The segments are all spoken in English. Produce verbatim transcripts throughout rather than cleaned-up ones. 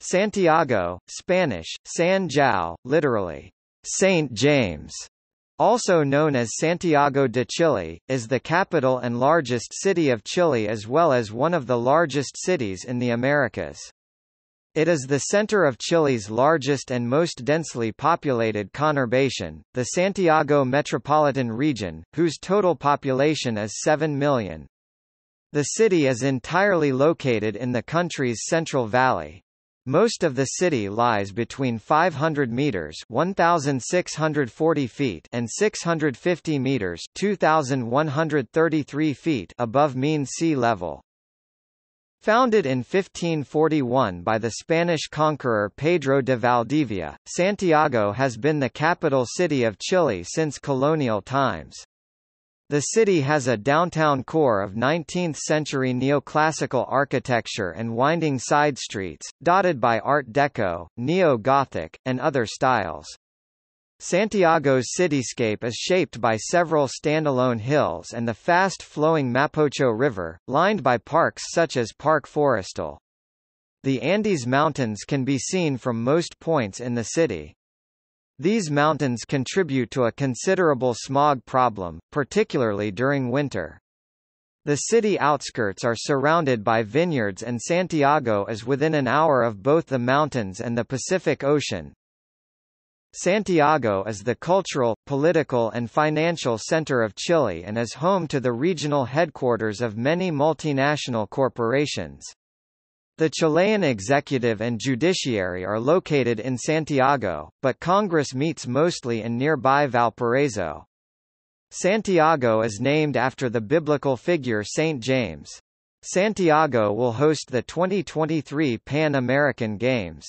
Santiago, Spanish, San Jao, literally, Saint James, also known as Santiago de Chile, is the capital and largest city of Chile as well as one of the largest cities in the Americas. It is the center of Chile's largest and most densely populated conurbation, the Santiago metropolitan region, whose total population is seven million. The city is entirely located in the country's Central Valley. Most of the city lies between five hundred meters (one thousand six hundred forty feet) and six hundred fifty meters (two thousand one hundred thirty-three feet) above mean sea level. Founded in fifteen forty-one by the Spanish conqueror Pedro de Valdivia, Santiago has been the capital city of Chile since colonial times. The city has a downtown core of nineteenth-century neoclassical architecture and winding side streets, dotted by Art Deco, Neo-Gothic, and other styles. Santiago's cityscape is shaped by several standalone hills and the fast-flowing Mapocho River, lined by parks such as Parque Forestal. The Andes Mountains can be seen from most points in the city. These mountains contribute to a considerable smog problem, particularly during winter. The city outskirts are surrounded by vineyards and Santiago is within an hour of both the mountains and the Pacific Ocean. Santiago is the cultural, political and financial center of Chile and is home to the regional headquarters of many multinational corporations. The Chilean executive and judiciary are located in Santiago, but Congress meets mostly in nearby Valparaiso. Santiago is named after the biblical figure Saint James. Santiago will host the twenty twenty-three Pan American Games.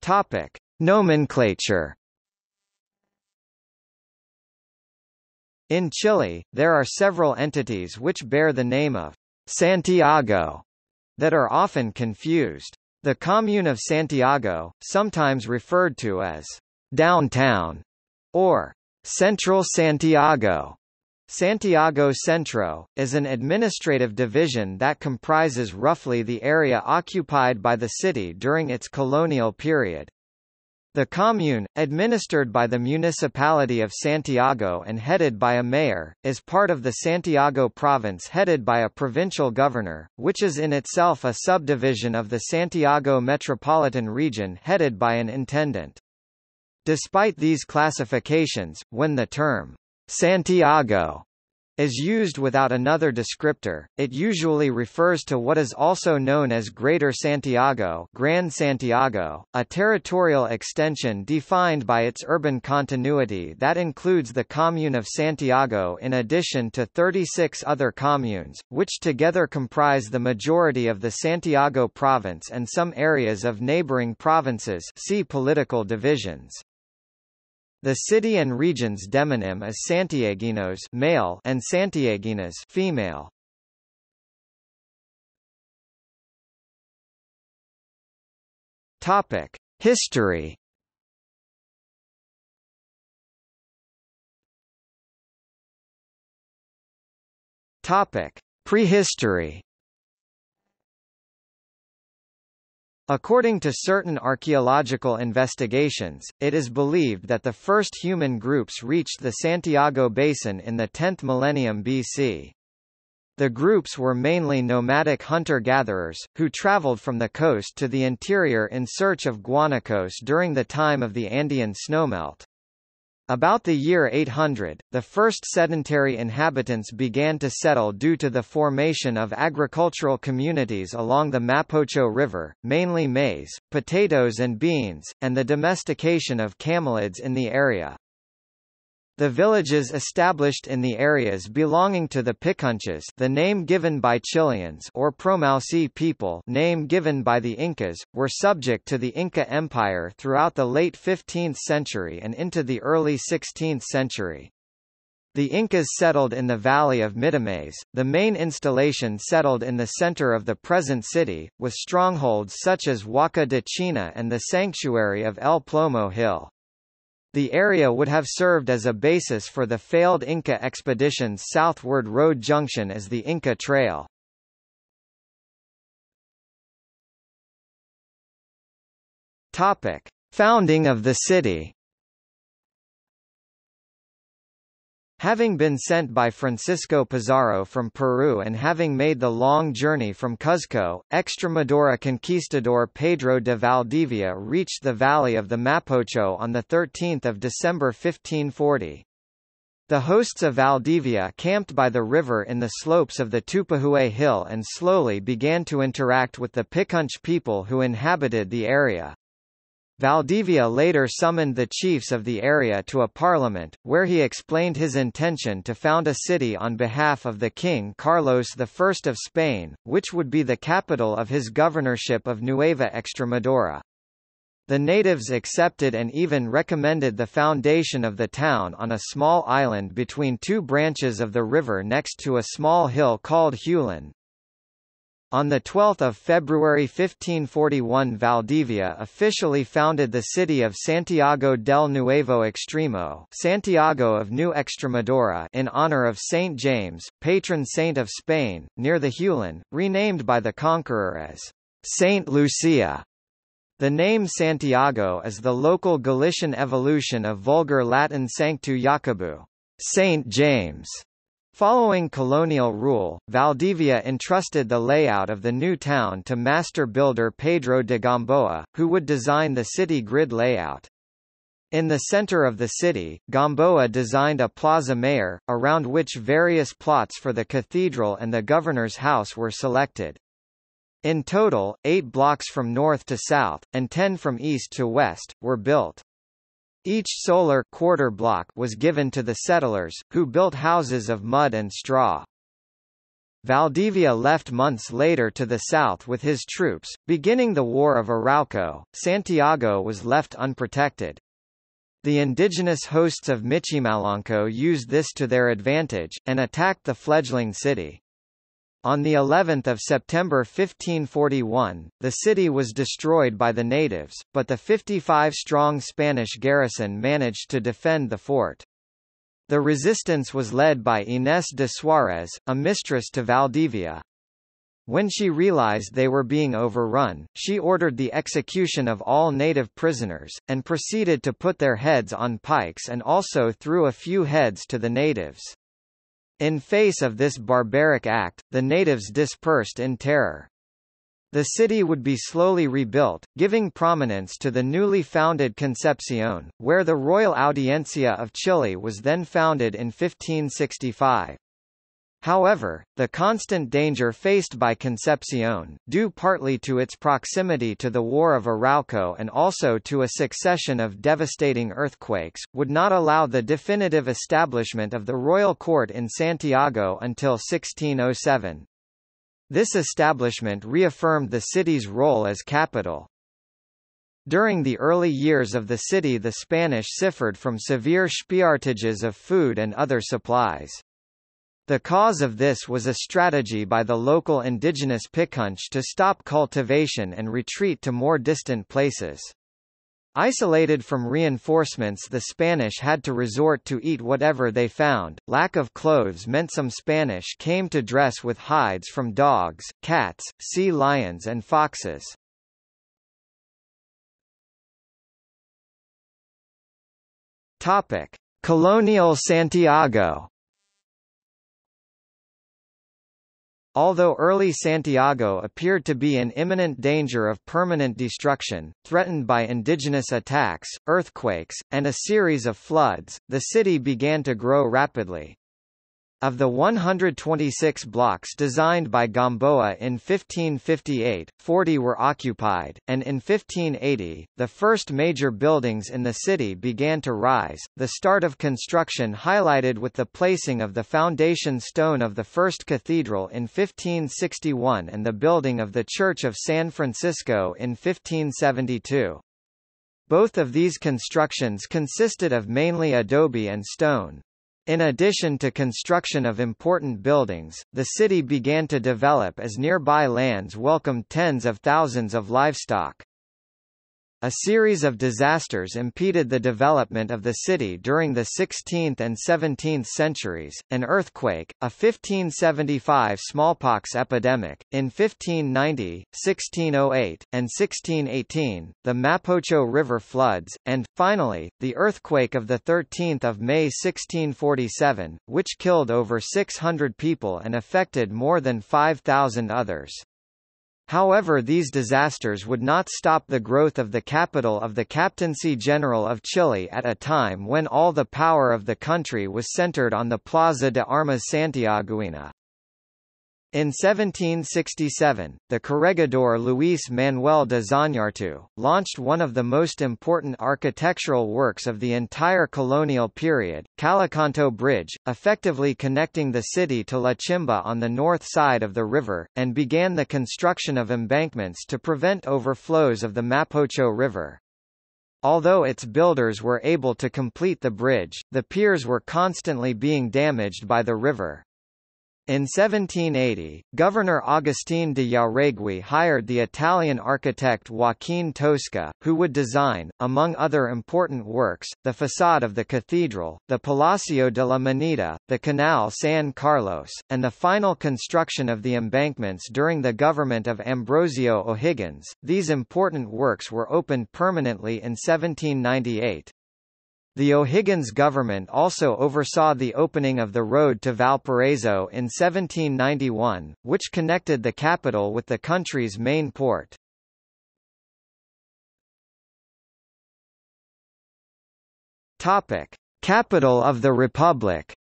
Topic: Nomenclature. In Chile, there are several entities which bear the name of Santiago that are often confused. The Commune of Santiago, sometimes referred to as Downtown or Central Santiago, Santiago Centro, is an administrative division that comprises roughly the area occupied by the city during its colonial period. The commune, administered by the municipality of Santiago and headed by a mayor, is part of the Santiago province headed by a provincial governor, which is in itself a subdivision of the Santiago metropolitan region headed by an intendant. Despite these classifications, when the term Santiago is used without another descriptor, it usually refers to what is also known as Greater Santiago, Gran Santiago, a territorial extension defined by its urban continuity that includes the Commune of Santiago in addition to thirty-six other communes, which together comprise the majority of the Santiago province and some areas of neighboring provinces. See political divisions. The city and region's demonym is Santiaguinos male and Santiaguinas female. Topic: History. Topic: Prehistory. According to certain archaeological investigations, it is believed that the first human groups reached the Santiago Basin in the tenth millennium B C. The groups were mainly nomadic hunter-gatherers, who traveled from the coast to the interior in search of guanacos during the time of the Andean snowmelt. About the year eight hundred, the first sedentary inhabitants began to settle due to the formation of agricultural communities along the Mapocho River, mainly maize, potatoes and beans, and the domestication of camelids in the area. The villages established in the areas belonging to the Picunches, the name given by Chileans, or Promaucae people, name given by the Incas, were subject to the Inca Empire throughout the late fifteenth century and into the early sixteenth century. The Incas settled in the valley of Mitames. The main installation settled in the center of the present city, with strongholds such as Huaca de China and the sanctuary of El Plomo Hill. The area would have served as a basis for the failed Inca expedition's southward road junction as the Inca Trail. Topic: Founding of the city. Having been sent by Francisco Pizarro from Peru and having made the long journey from Cuzco, Extremadura conquistador Pedro de Valdivia reached the valley of the Mapocho on the thirteenth of December fifteen forty. The hosts of Valdivia camped by the river in the slopes of the Tupahue hill and slowly began to interact with the Picunch people who inhabited the area. Valdivia later summoned the chiefs of the area to a parliament, where he explained his intention to found a city on behalf of the King Carlos the First of Spain, which would be the capital of his governorship of Nueva Extremadura. The natives accepted and even recommended the foundation of the town on a small island between two branches of the river next to a small hill called Huelén. On the twelfth of February fifteen forty-one, Valdivia officially founded the city of Santiago del Nuevo Extremo, Santiago of New Extremadura, in honor of Saint James, patron saint of Spain, near the Huelén, renamed by the conqueror as Saint Lucia. The name Santiago is the local Galician evolution of Vulgar Latin Sanctu Jacobu, Saint James. Following colonial rule, Valdivia entrusted the layout of the new town to master builder Pedro de Gamboa, who would design the city grid layout. In the center of the city, Gamboa designed a plaza mayor, around which various plots for the cathedral and the governor's house were selected. In total, eight blocks from north to south, and ten from east to west, were built. Each solar quarter block was given to the settlers, who built houses of mud and straw. Valdivia left months later to the south with his troops, beginning the War of Arauco. Santiago was left unprotected. The indigenous hosts of Michimalonco used this to their advantage, and attacked the fledgling city. On the eleventh of September fifteen forty-one, the city was destroyed by the natives, but the fifty-five strong Spanish garrison managed to defend the fort. The resistance was led by Inés de Suárez, a mistress to Valdivia. When she realized they were being overrun, she ordered the execution of all native prisoners, and proceeded to put their heads on pikes and also threw a few heads to the natives. In face of this barbaric act, the natives dispersed in terror. The city would be slowly rebuilt, giving prominence to the newly founded Concepción, where the Royal Audiencia of Chile was then founded in fifteen sixty-five. However, the constant danger faced by Concepción, due partly to its proximity to the War of Arauco and also to a succession of devastating earthquakes, would not allow the definitive establishment of the royal court in Santiago until sixteen oh seven. This establishment reaffirmed the city's role as capital. During the early years of the city, the Spanish suffered from severe shortages of food and other supplies. The cause of this was a strategy by the local indigenous Picunch to stop cultivation and retreat to more distant places. Isolated from reinforcements, the Spanish had to resort to eat whatever they found. Lack of clothes meant some Spanish came to dress with hides from dogs, cats, sea lions and foxes. Topic: Colonial Santiago. Although early Santiago appeared to be in imminent danger of permanent destruction, threatened by indigenous attacks, earthquakes, and a series of floods, the city began to grow rapidly. Of the one hundred twenty-six blocks designed by Gamboa in fifteen fifty-eight, forty were occupied, and in fifteen eighty, the first major buildings in the city began to rise, the start of construction highlighted with the placing of the foundation stone of the first cathedral in fifteen sixty-one and the building of the Church of San Francisco in fifteen seventy-two. Both of these constructions consisted of mainly adobe and stone. In addition to construction of important buildings, the city began to develop as nearby lands welcomed tens of thousands of livestock. A series of disasters impeded the development of the city during the sixteenth and seventeenth centuries, an earthquake, a fifteen seventy-five smallpox epidemic, in fifteen ninety, sixteen oh eight, and sixteen eighteen, the Mapocho River floods, and, finally, the earthquake of thirteenth of May sixteen forty-seven, which killed over six hundred people and affected more than five thousand others. However, these disasters would not stop the growth of the capital of the Captaincy General of Chile at a time when all the power of the country was centered on the Plaza de Armas Santiaguina. In seventeen sixty-seven, the corregidor Luis Manuel de Zañartu launched one of the most important architectural works of the entire colonial period, Calicanto Bridge, effectively connecting the city to La Chimba on the north side of the river, and began the construction of embankments to prevent overflows of the Mapocho River. Although its builders were able to complete the bridge, the piers were constantly being damaged by the river. In seventeen eighty, Governor Agustín de Yáregui hired the Italian architect Joaquín Tosca, who would design, among other important works, the facade of the cathedral, the Palacio de la Moneda, the Canal San Carlos, and the final construction of the embankments during the government of Ambrosio O'Higgins. These important works were opened permanently in seventeen ninety-eight. The O'Higgins government also oversaw the opening of the road to Valparaiso in seventeen ninety-one, which connected the capital with the country's main port. Topic: Capital of the Republic.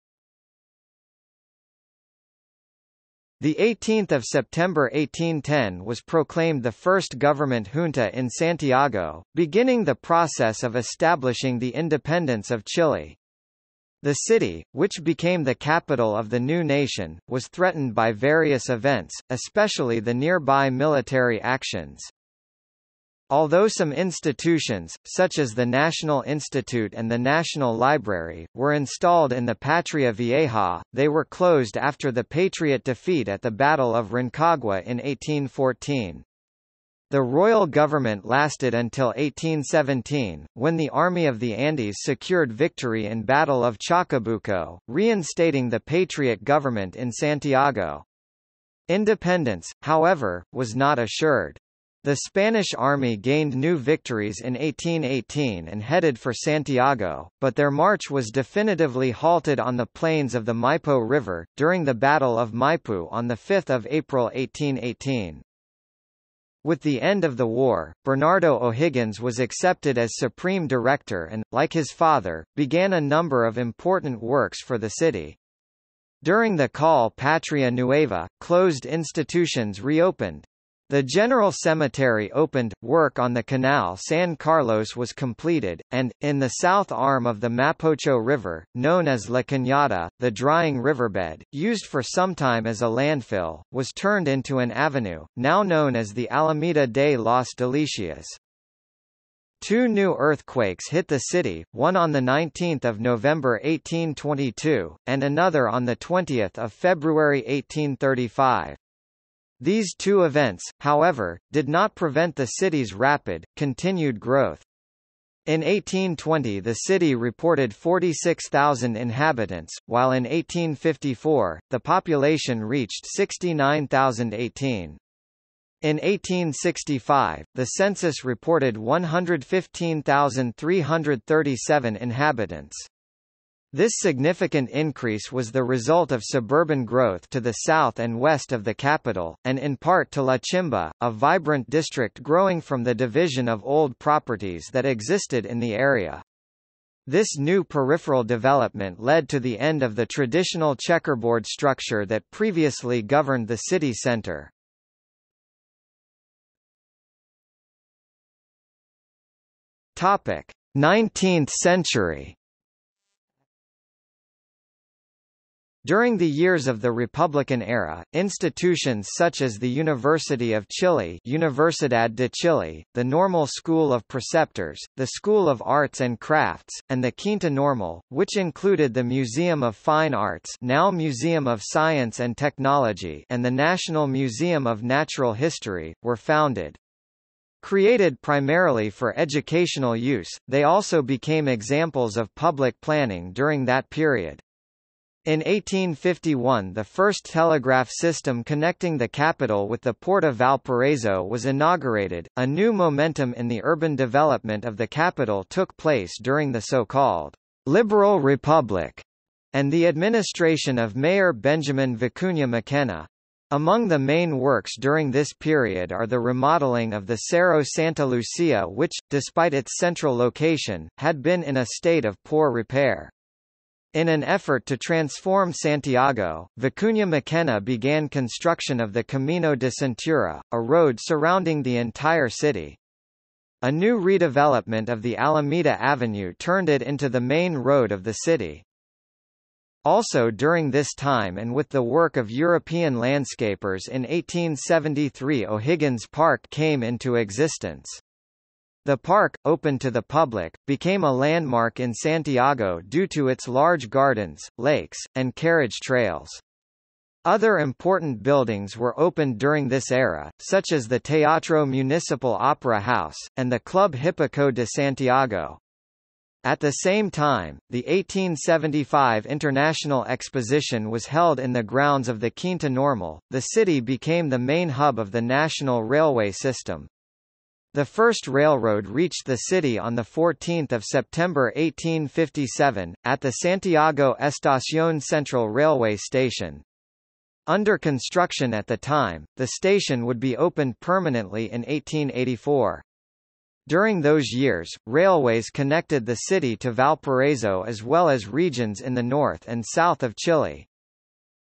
The eighteenth of September eighteen ten was proclaimed the first government junta in Santiago, beginning the process of establishing the independence of Chile. The city, which became the capital of the new nation, was threatened by various events, especially the nearby military actions. Although some institutions, such as the National Institute and the National Library, were installed in the Patria Vieja, they were closed after the Patriot defeat at the Battle of Rancagua in eighteen fourteen. The royal government lasted until eighteen seventeen, when the Army of the Andes secured victory in Battle of Chacabuco, reinstating the Patriot government in Santiago. Independence, however, was not assured. The Spanish army gained new victories in eighteen eighteen and headed for Santiago, but their march was definitively halted on the plains of the Maipo River, during the Battle of Maipú on the fifth of April eighteen eighteen. With the end of the war, Bernardo O'Higgins was accepted as Supreme Director and, like his father, began a number of important works for the city. During the Call Patria Nueva, closed institutions reopened. The General Cemetery opened, work on the Canal San Carlos was completed, and, in the south arm of the Mapocho River, known as La Cañada, the drying riverbed, used for some time as a landfill, was turned into an avenue, now known as the Alameda de los Delicias. Two new earthquakes hit the city, one on the nineteenth of November eighteen twenty-two, and another on the twentieth of February eighteen thirty-five. These two events, however, did not prevent the city's rapid, continued growth. In eighteen twenty the city reported forty-six thousand inhabitants, while in eighteen fifty-four, the population reached sixty-nine thousand eighteen. In eighteen sixty-five, the census reported one hundred fifteen thousand three hundred thirty-seven inhabitants. This significant increase was the result of suburban growth to the south and west of the capital, and in part to La Chimba, a vibrant district growing from the division of old properties that existed in the area. This new peripheral development led to the end of the traditional checkerboard structure that previously governed the city center. Topic: nineteenth century. During the years of the Republican era, institutions such as the University of Chile, Universidad de Chile, the Normal School of Preceptors, the School of Arts and Crafts, and the Quinta Normal, which included the Museum of Fine Arts, now Museum of Science and Technology, and the National Museum of Natural History, were founded. Created primarily for educational use, they also became examples of public planning during that period. In eighteen fifty-one, the first telegraph system connecting the capital with the port of Valparaiso was inaugurated. A new momentum in the urban development of the capital took place during the so-called Liberal Republic and the administration of Mayor Benjamin Vicuña McKenna. Among the main works during this period are the remodeling of the Cerro Santa Lucía, which, despite its central location, had been in a state of poor repair. In an effort to transform Santiago, Vicuña McKenna began construction of the Camino de Cintura, a road surrounding the entire city. A new redevelopment of the Alameda Avenue turned it into the main road of the city. Also during this time and with the work of European landscapers in eighteen seventy-three, O'Higgins Park came into existence. The park, open to the public, became a landmark in Santiago due to its large gardens, lakes, and carriage trails. Other important buildings were opened during this era, such as the Teatro Municipal Opera House, and the Club Hípico de Santiago. At the same time, the eighteen seventy-five International Exposition was held in the grounds of the Quinta Normal. The city became the main hub of the national railway system. The first railroad reached the city on the fourteenth of September eighteen fifty-seven, at the Santiago Estación Central Railway Station. Under construction at the time, the station would be opened permanently in eighteen eighty-four. During those years, railways connected the city to Valparaiso as well as regions in the north and south of Chile.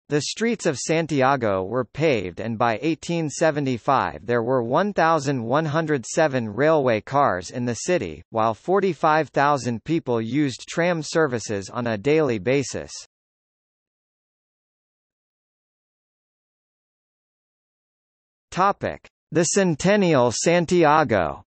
The streets of Santiago were paved and by eighteen seventy-five there were one thousand one hundred seven railway cars in the city, while forty-five thousand people used tram services on a daily basis. Topic: The Centennial Santiago.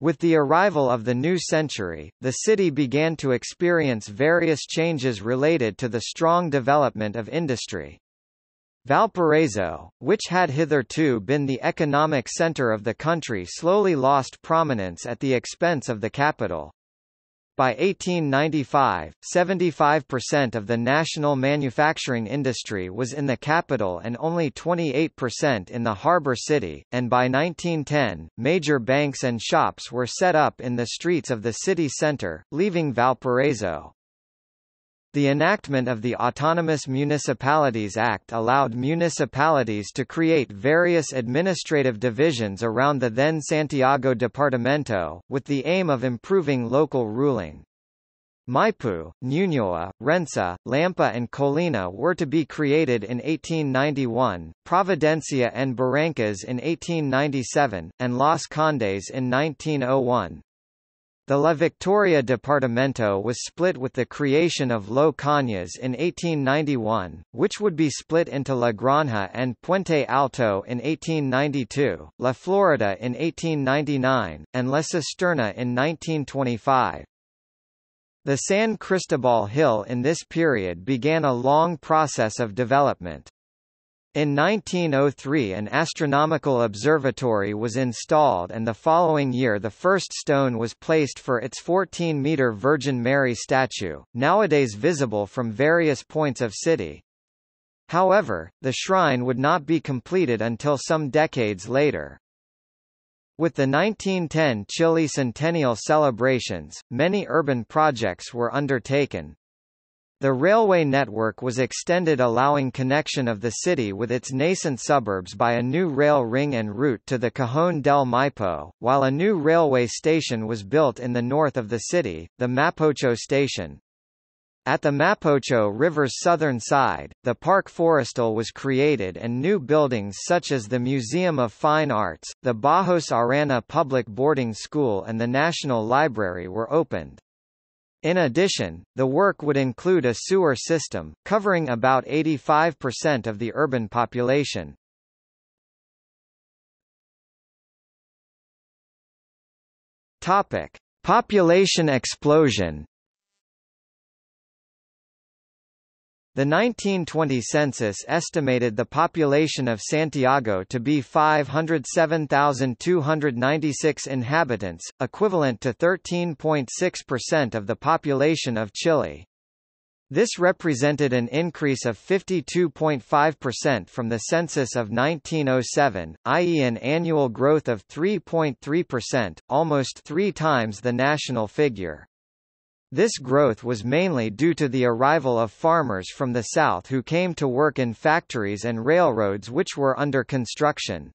With the arrival of the new century, the city began to experience various changes related to the strong development of industry. Valparaiso, which had hitherto been the economic center of the country, slowly lost prominence at the expense of the capital. By eighteen ninety-five, seventy-five percent of the national manufacturing industry was in the capital and only twenty-eight percent in the harbor city, and by nineteen ten, major banks and shops were set up in the streets of the city center, leaving Valparaiso. The enactment of the Autonomous Municipalities Act allowed municipalities to create various administrative divisions around the then Santiago Departamento, with the aim of improving local ruling. Maipú, Ñuñoa, Renca, Lampa and Colina were to be created in eighteen ninety-one, Providencia and Barrancas in eighteen ninety-seven, and Las Condes in nineteen oh one. The La Victoria Departamento was split with the creation of Los Cañas in eighteen ninety-one, which would be split into La Granja and Puente Alto in eighteen ninety-two, La Florida in eighteen ninety-nine, and La Cisterna in nineteen twenty-five. The San Cristobal Hill in this period began a long process of development. In nineteen oh three, an astronomical observatory was installed and the following year the first stone was placed for its fourteen-metre Virgin Mary statue, nowadays visible from various points of city. However, the shrine would not be completed until some decades later. With the nineteen ten Chile Centennial celebrations, many urban projects were undertaken. The railway network was extended, allowing connection of the city with its nascent suburbs by a new rail ring and route to the Cajón del Maipo, while a new railway station was built in the north of the city, the Mapocho station. At the Mapocho River's southern side, the Parque Forestal was created and new buildings such as the Museum of Fine Arts, the Bajos Arana Public Boarding School and the National Library were opened. In addition, the work would include a sewer system, covering about eighty-five percent of the urban population. Topic: Population explosion. The nineteen twenty census estimated the population of Santiago to be five hundred seven thousand two hundred ninety-six inhabitants, equivalent to thirteen point six percent of the population of Chile. This represented an increase of fifty-two point five percent from the census of nineteen oh seven, that is an annual growth of three point three percent, almost three times the national figure. This growth was mainly due to the arrival of farmers from the south who came to work in factories and railroads which were under construction.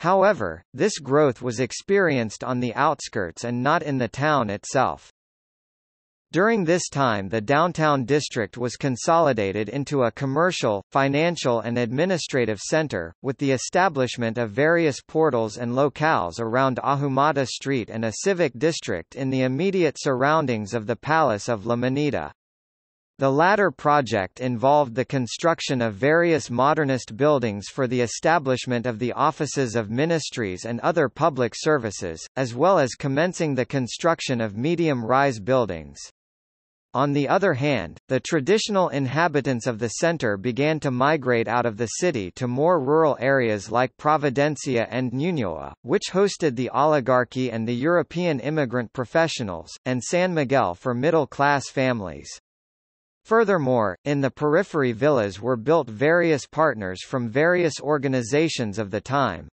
However, this growth was experienced on the outskirts and not in the town itself. During this time, the downtown district was consolidated into a commercial, financial and administrative center, with the establishment of various portals and locales around Ahumada Street and a civic district in the immediate surroundings of the Palace of La Moneda. The latter project involved the construction of various modernist buildings for the establishment of the offices of ministries and other public services, as well as commencing the construction of medium-rise buildings. On the other hand, the traditional inhabitants of the center began to migrate out of the city to more rural areas like Providencia and Ñuñoa, which hosted the oligarchy and the European immigrant professionals, and San Miguel for middle-class families. Furthermore, in the periphery villas were built various partners from various organizations of the time.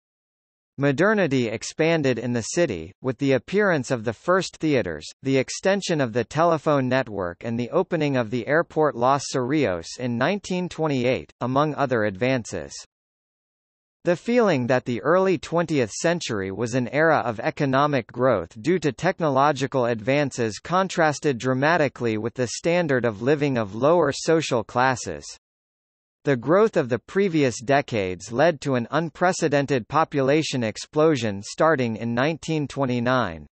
Modernity expanded in the city, with the appearance of the first theaters, the extension of the telephone network and the opening of the airport Los Cerrillos in nineteen twenty-eight, among other advances. The feeling that the early twentieth century was an era of economic growth due to technological advances contrasted dramatically with the standard of living of lower social classes. The growth of the previous decades led to an unprecedented population explosion starting in nineteen twenty-nine.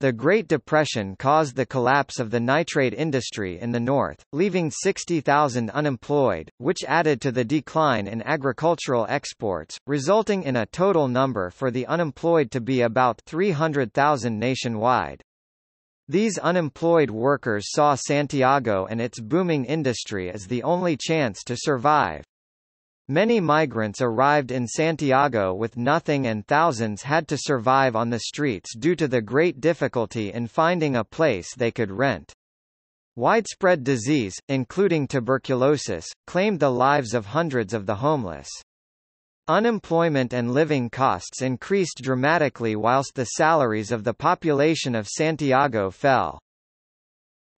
The Great Depression caused the collapse of the nitrate industry in the north, leaving sixty thousand unemployed, which added to the decline in agricultural exports, resulting in a total number for the unemployed to be about three hundred thousand nationwide. These unemployed workers saw Santiago and its booming industry as the only chance to survive. Many migrants arrived in Santiago with nothing and thousands had to survive on the streets due to the great difficulty in finding a place they could rent. Widespread disease, including tuberculosis, claimed the lives of hundreds of the homeless. Unemployment and living costs increased dramatically whilst the salaries of the population of Santiago fell.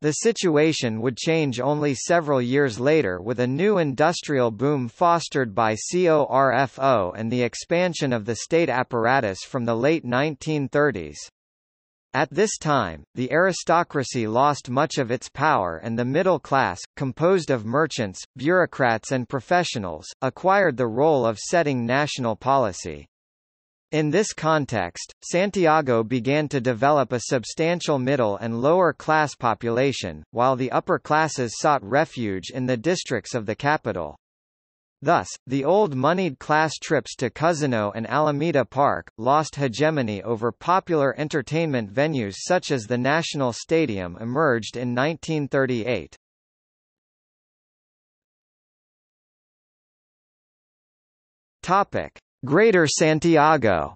The situation would change only several years later with a new industrial boom fostered by CORFO and the expansion of the state apparatus from the late nineteen thirties. At this time, the aristocracy lost much of its power and the middle class, composed of merchants, bureaucrats and professionals, acquired the role of setting national policy. In this context, Santiago began to develop a substantial middle and lower class population, while the upper classes sought refuge in the districts of the capital. Thus, the old moneyed class trips to Cousino and Alameda Park, lost hegemony over popular entertainment venues such as the National Stadium emerged in nineteen thirty-eight. Topic: Greater Santiago.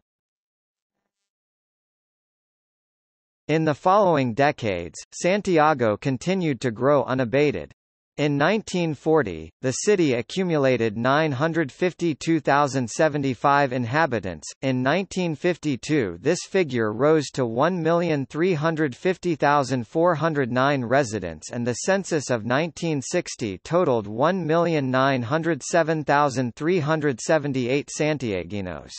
In the following decades, Santiago continued to grow unabated. In nineteen forty, the city accumulated nine hundred fifty-two thousand seventy-five inhabitants. In nineteen fifty-two, this figure rose to one million three hundred fifty thousand four hundred nine residents, and the census of nineteen sixty totaled one million nine hundred seven thousand three hundred seventy-eight Santiaguinos.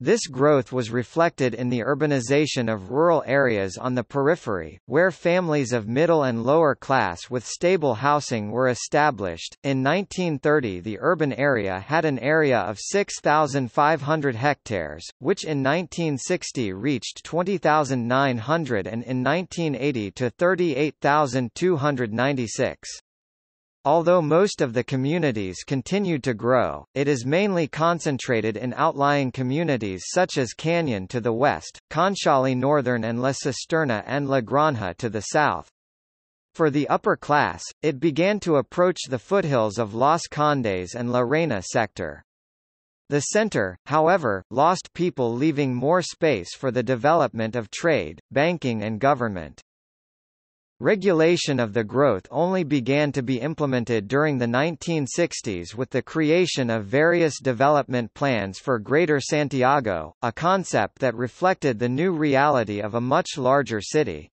This growth was reflected in the urbanization of rural areas on the periphery, where families of middle and lower class with stable housing were established. In nineteen thirty, the urban area had an area of six thousand five hundred hectares, which in nineteen sixty reached twenty thousand nine hundred and in nineteen eighty to thirty-eight thousand two hundred ninety-six. Although most of the communities continued to grow, it is mainly concentrated in outlying communities such as Canyon to the west, Conchali Northern and La Cisterna and La Granja to the south. For the upper class, it began to approach the foothills of Los Condes and La Reina sector. The center, however, lost people, leaving more space for the development of trade, banking and government. Regulation of the growth only began to be implemented during the nineteen sixties with the creation of various development plans for Greater Santiago, a concept that reflected the new reality of a much larger city.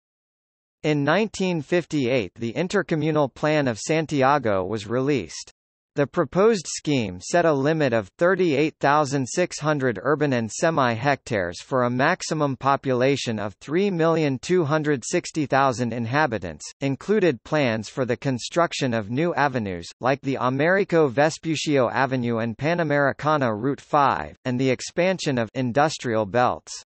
In nineteen fifty-eight, the Intercommunal Plan of Santiago was released. The proposed scheme set a limit of thirty-eight thousand six hundred urban and semi-hectares for a maximum population of three million two hundred sixty thousand inhabitants, included plans for the construction of new avenues, like the Americo Vespucio Avenue and Panamericana Route five, and the expansion of industrial belts.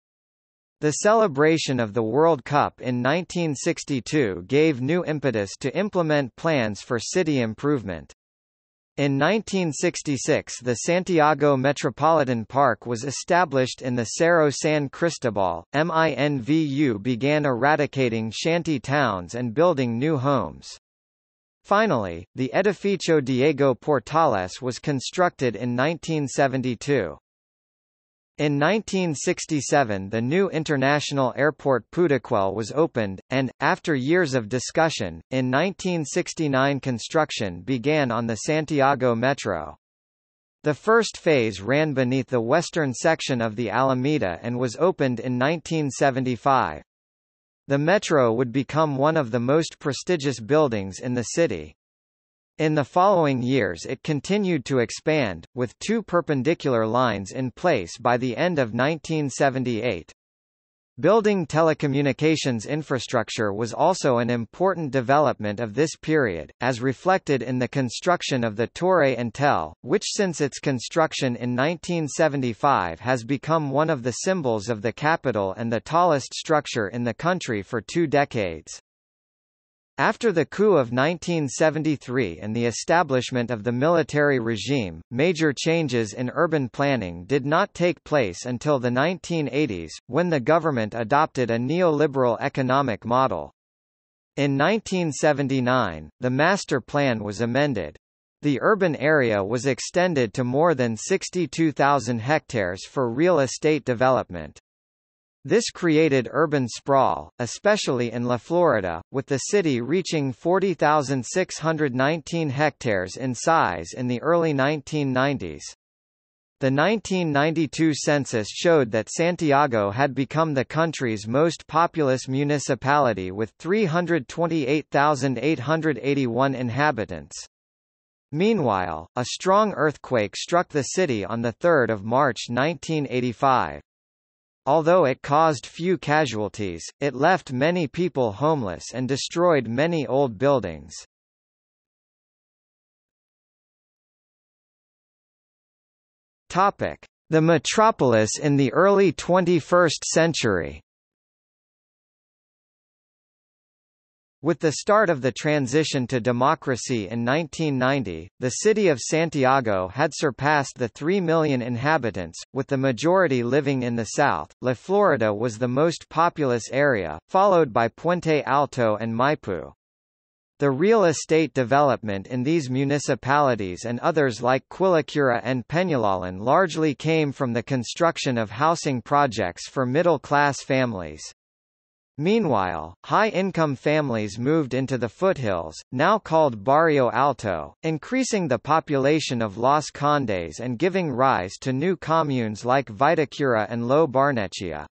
The celebration of the World Cup in nineteen sixty-two gave new impetus to implement plans for city improvement. In nineteen sixty-six, the Santiago Metropolitan Park was established in the Cerro San Cristobal. M I N V U began eradicating shanty towns and building new homes. Finally, the Edificio Diego Portales was constructed in nineteen seventy-two. In nineteen sixty-seven, the new international airport Pudahuel was opened, and, after years of discussion, in nineteen sixty-nine construction began on the Santiago Metro. The first phase ran beneath the western section of the Alameda and was opened in nineteen seventy-five. The metro would become one of the most prestigious buildings in the city. In the following years it continued to expand, with two perpendicular lines in place by the end of nineteen seventy-eight. Building telecommunications infrastructure was also an important development of this period, as reflected in the construction of the Torre Entel, which since its construction in nineteen seventy-five has become one of the symbols of the capital and the tallest structure in the country for two decades. After the coup of nineteen seventy-three and the establishment of the military regime, major changes in urban planning did not take place until the nineteen eighties, when the government adopted a neoliberal economic model. In nineteen seventy-nine, the master plan was amended. The urban area was extended to more than sixty-two thousand hectares for real estate development. This created urban sprawl, especially in La Florida, with the city reaching forty thousand six hundred nineteen hectares in size in the early nineteen nineties. The nineteen ninety-two census showed that Santiago had become the country's most populous municipality with three hundred twenty-eight thousand eight hundred eighty-one inhabitants. Meanwhile, a strong earthquake struck the city on the third of March nineteen eighty-five. Although it caused few casualties, it left many people homeless and destroyed many old buildings. Topic: The metropolis in the early twenty-first century. With the start of the transition to democracy in nineteen ninety, the city of Santiago had surpassed the three million inhabitants, with the majority living in the south. La Florida was the most populous area, followed by Puente Alto and Maipú. The real estate development in these municipalities and others like Quilicura and Peñalolén largely came from the construction of housing projects for middle-class families. Meanwhile, high-income families moved into the foothills, now called Barrio Alto, increasing the population of Los Condes and giving rise to new communes like Vitacura and Lo Barnechea.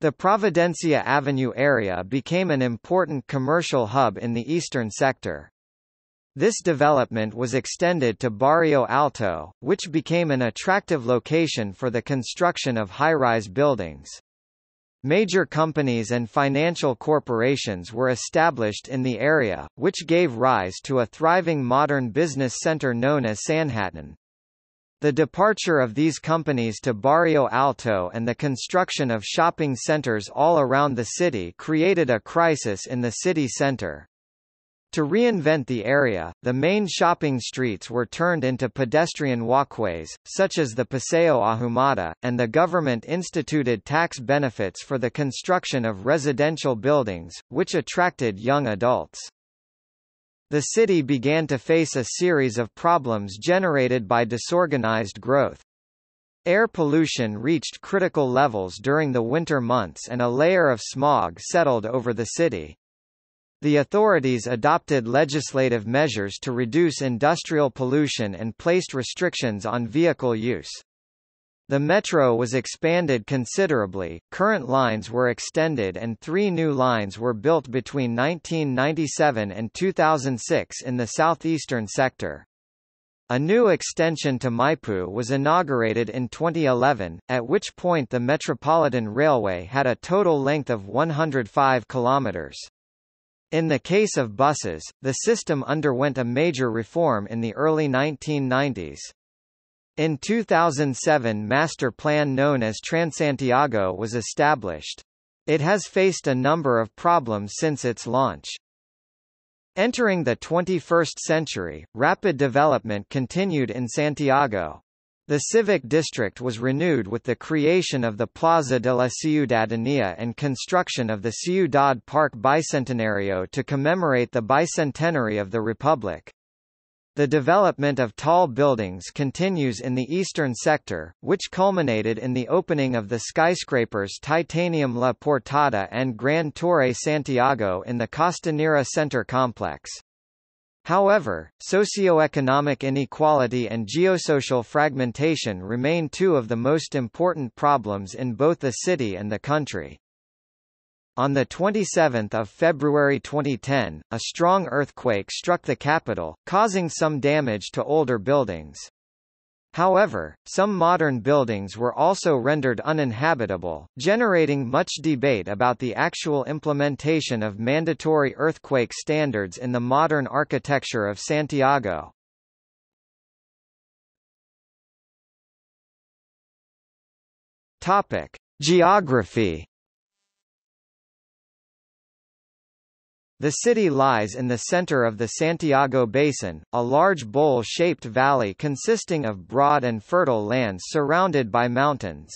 The Providencia Avenue area became an important commercial hub in the eastern sector. This development was extended to Barrio Alto, which became an attractive location for the construction of high-rise buildings. Major companies and financial corporations were established in the area, which gave rise to a thriving modern business center known as Sanhattan. The departure of these companies to Barrio Alto and the construction of shopping centers all around the city created a crisis in the city center. To reinvent the area, the main shopping streets were turned into pedestrian walkways, such as the Paseo Ahumada, and the government instituted tax benefits for the construction of residential buildings, which attracted young adults. The city began to face a series of problems generated by disorganized growth. Air pollution reached critical levels during the winter months and a layer of smog settled over the city. The authorities adopted legislative measures to reduce industrial pollution and placed restrictions on vehicle use. The metro was expanded considerably, current lines were extended and three new lines were built between nineteen ninety-seven and two thousand six in the southeastern sector. A new extension to Maipú was inaugurated in twenty eleven, at which point the Metropolitan Railway had a total length of one hundred five kilometers. In the case of buses, the system underwent a major reform in the early nineteen nineties. In two thousand seven, master plan known as Transantiago was established. It has faced a number of problems since its launch. Entering the twenty-first century, rapid development continued in Santiago. The civic district was renewed with the creation of the Plaza de la Ciudadanía and construction of the Ciudad Parque Bicentenario to commemorate the bicentenary of the Republic. The development of tall buildings continues in the eastern sector, which culminated in the opening of the skyscrapers Titanium La Portada and Gran Torre Santiago in the Costanera Center complex. However, socioeconomic inequality and geosocial fragmentation remain two of the most important problems in both the city and the country. On the twenty-seventh of February twenty ten, a strong earthquake struck the capital, causing some damage to older buildings. However, some modern buildings were also rendered uninhabitable, generating much debate about the actual implementation of mandatory earthquake standards in the modern architecture of Santiago. Topic: Geography. The city lies in the center of the Santiago Basin, a large bowl-shaped valley consisting of broad and fertile lands surrounded by mountains.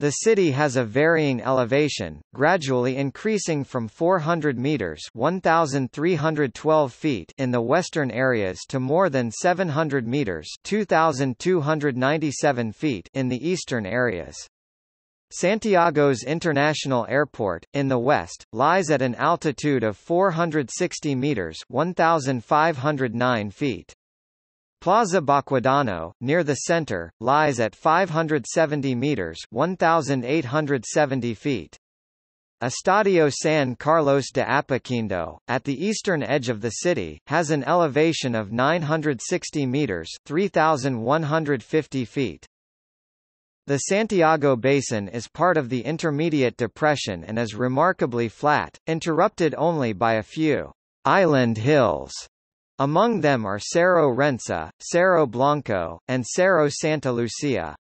The city has a varying elevation, gradually increasing from four hundred meters (one thousand three hundred twelve feet) in the western areas to more than seven hundred meters (two thousand two hundred ninety-seven feet) in the eastern areas. Santiago's International Airport, in the west, lies at an altitude of four hundred sixty meters (one thousand five hundred nine feet). Plaza Baquedano, near the center, lies at five hundred seventy meters (one thousand eight hundred seventy feet). Estadio San Carlos de Apoquindo, at the eastern edge of the city, has an elevation of nine hundred sixty meters (three thousand one hundred fifty feet). The Santiago Basin is part of the Intermediate Depression and is remarkably flat, interrupted only by a few island hills. Among them are Cerro Renca, Cerro Blanco, and Cerro Santa Lucia.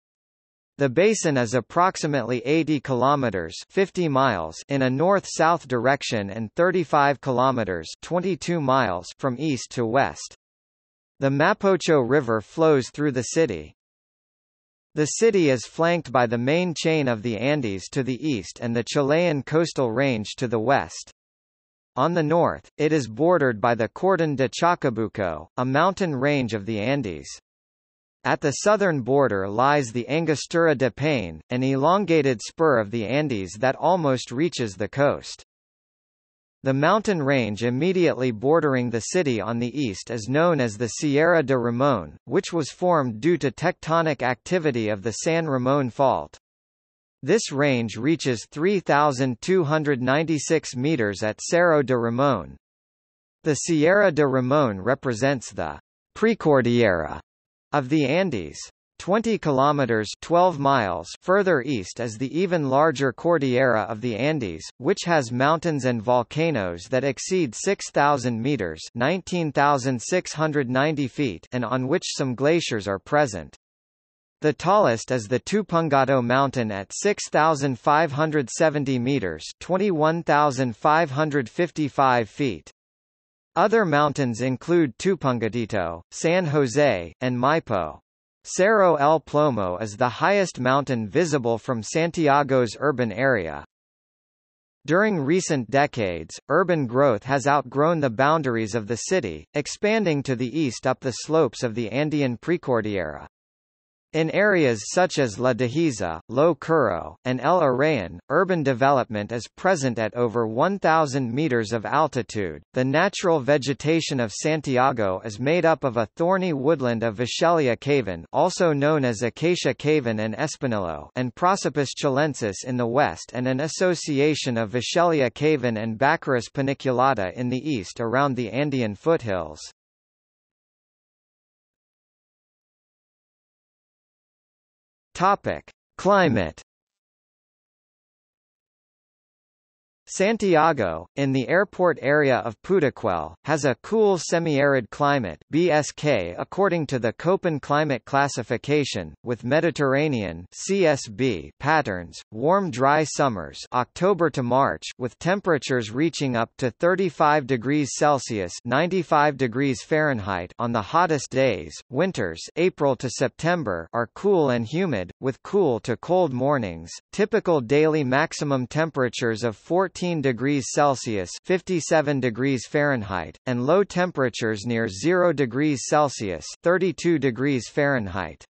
The basin is approximately eighty kilometers (fifty miles) in a north-south direction and thirty-five kilometers (twenty-two miles) from east to west. The Mapocho River flows through the city. The city is flanked by the main chain of the Andes to the east and the Chilean coastal range to the west. On the north, it is bordered by the Cordon de Chacabuco, a mountain range of the Andes. At the southern border lies the Angostura de Paine, an elongated spur of the Andes that almost reaches the coast. The mountain range immediately bordering the city on the east is known as the Sierra de Ramon, which was formed due to tectonic activity of the San Ramon Fault. This range reaches three thousand two hundred ninety-six meters at Cerro de Ramon. The Sierra de Ramon represents the Precordillera of the Andes. twenty kilometers (twelve miles) further east is the even larger Cordillera of the Andes, which has mountains and volcanoes that exceed six thousand meters (nineteen thousand six hundred ninety feet) and on which some glaciers are present. The tallest is the Tupungato mountain at six thousand five hundred seventy meters (twenty-one thousand five hundred fifty-five feet). Other mountains include Tupungatito, San Jose, and Maipo. Cerro El Plomo is the highest mountain visible from Santiago's urban area. During recent decades, urban growth has outgrown the boundaries of the city, expanding to the east up the slopes of the Andean Precordillera. In areas such as La Dehesa, Lo Curro, and El Arayan, urban development is present at over one thousand meters of altitude. The natural vegetation of Santiago is made up of a thorny woodland of Vichelia caven, also known as Acacia caven and Espinillo, and Prosopis chilensis in the west, and an association of Vichelia caven and Baccharis paniculata in the east around the Andean foothills. Topic: Climate. Santiago, in the airport area of Pudahuel, has a cool semi-arid climate (B S K) according to the Köppen climate classification, with Mediterranean (C S B) patterns, warm dry summers (October to March) with temperatures reaching up to thirty-five degrees Celsius (ninety-five degrees Fahrenheit) on the hottest days. Winters (April to September) are cool and humid, with cool to cold mornings. Typical daily maximum temperatures of fourteen degrees Celsius fifty-seven degrees Fahrenheit, and low temperatures near zero degrees Celsius thirty-two degrees Fahrenheit.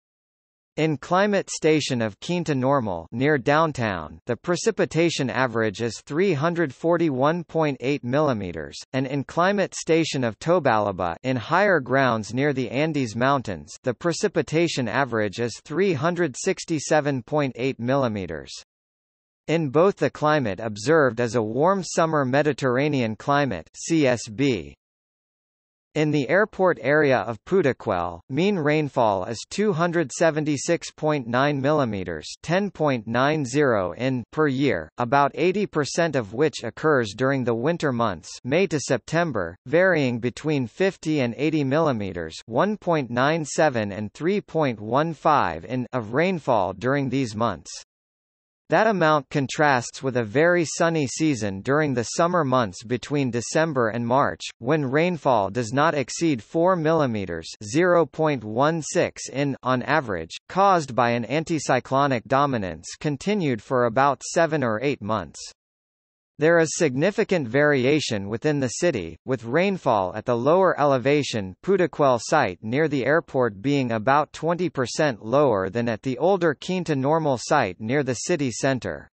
In climate station of Quinta Normal near downtown, the precipitation average is three hundred forty-one point eight millimeters, and in climate station of Tobalaba in higher grounds near the Andes Mountains, the precipitation average is three hundred sixty-seven point eight millimeters. In both, the climate observed is a warm summer Mediterranean climate (C S B). In the airport area of Pudahuel, mean rainfall is two hundred seventy-six point nine millimeters (ten point nine zero inches) per year, about eighty percent of which occurs during the winter months, May to September, varying between fifty and eighty millimeters (one point nine seven and three point one five inches) of rainfall during these months. That amount contrasts with a very sunny season during the summer months between December and March, when rainfall does not exceed four millimeters (zero point one six inches) on average, caused by an anticyclonic dominance continued for about seven or eight months. There is significant variation within the city, with rainfall at the lower elevation Pudahuel site near the airport being about twenty percent lower than at the older Quinta Normal site near the city center.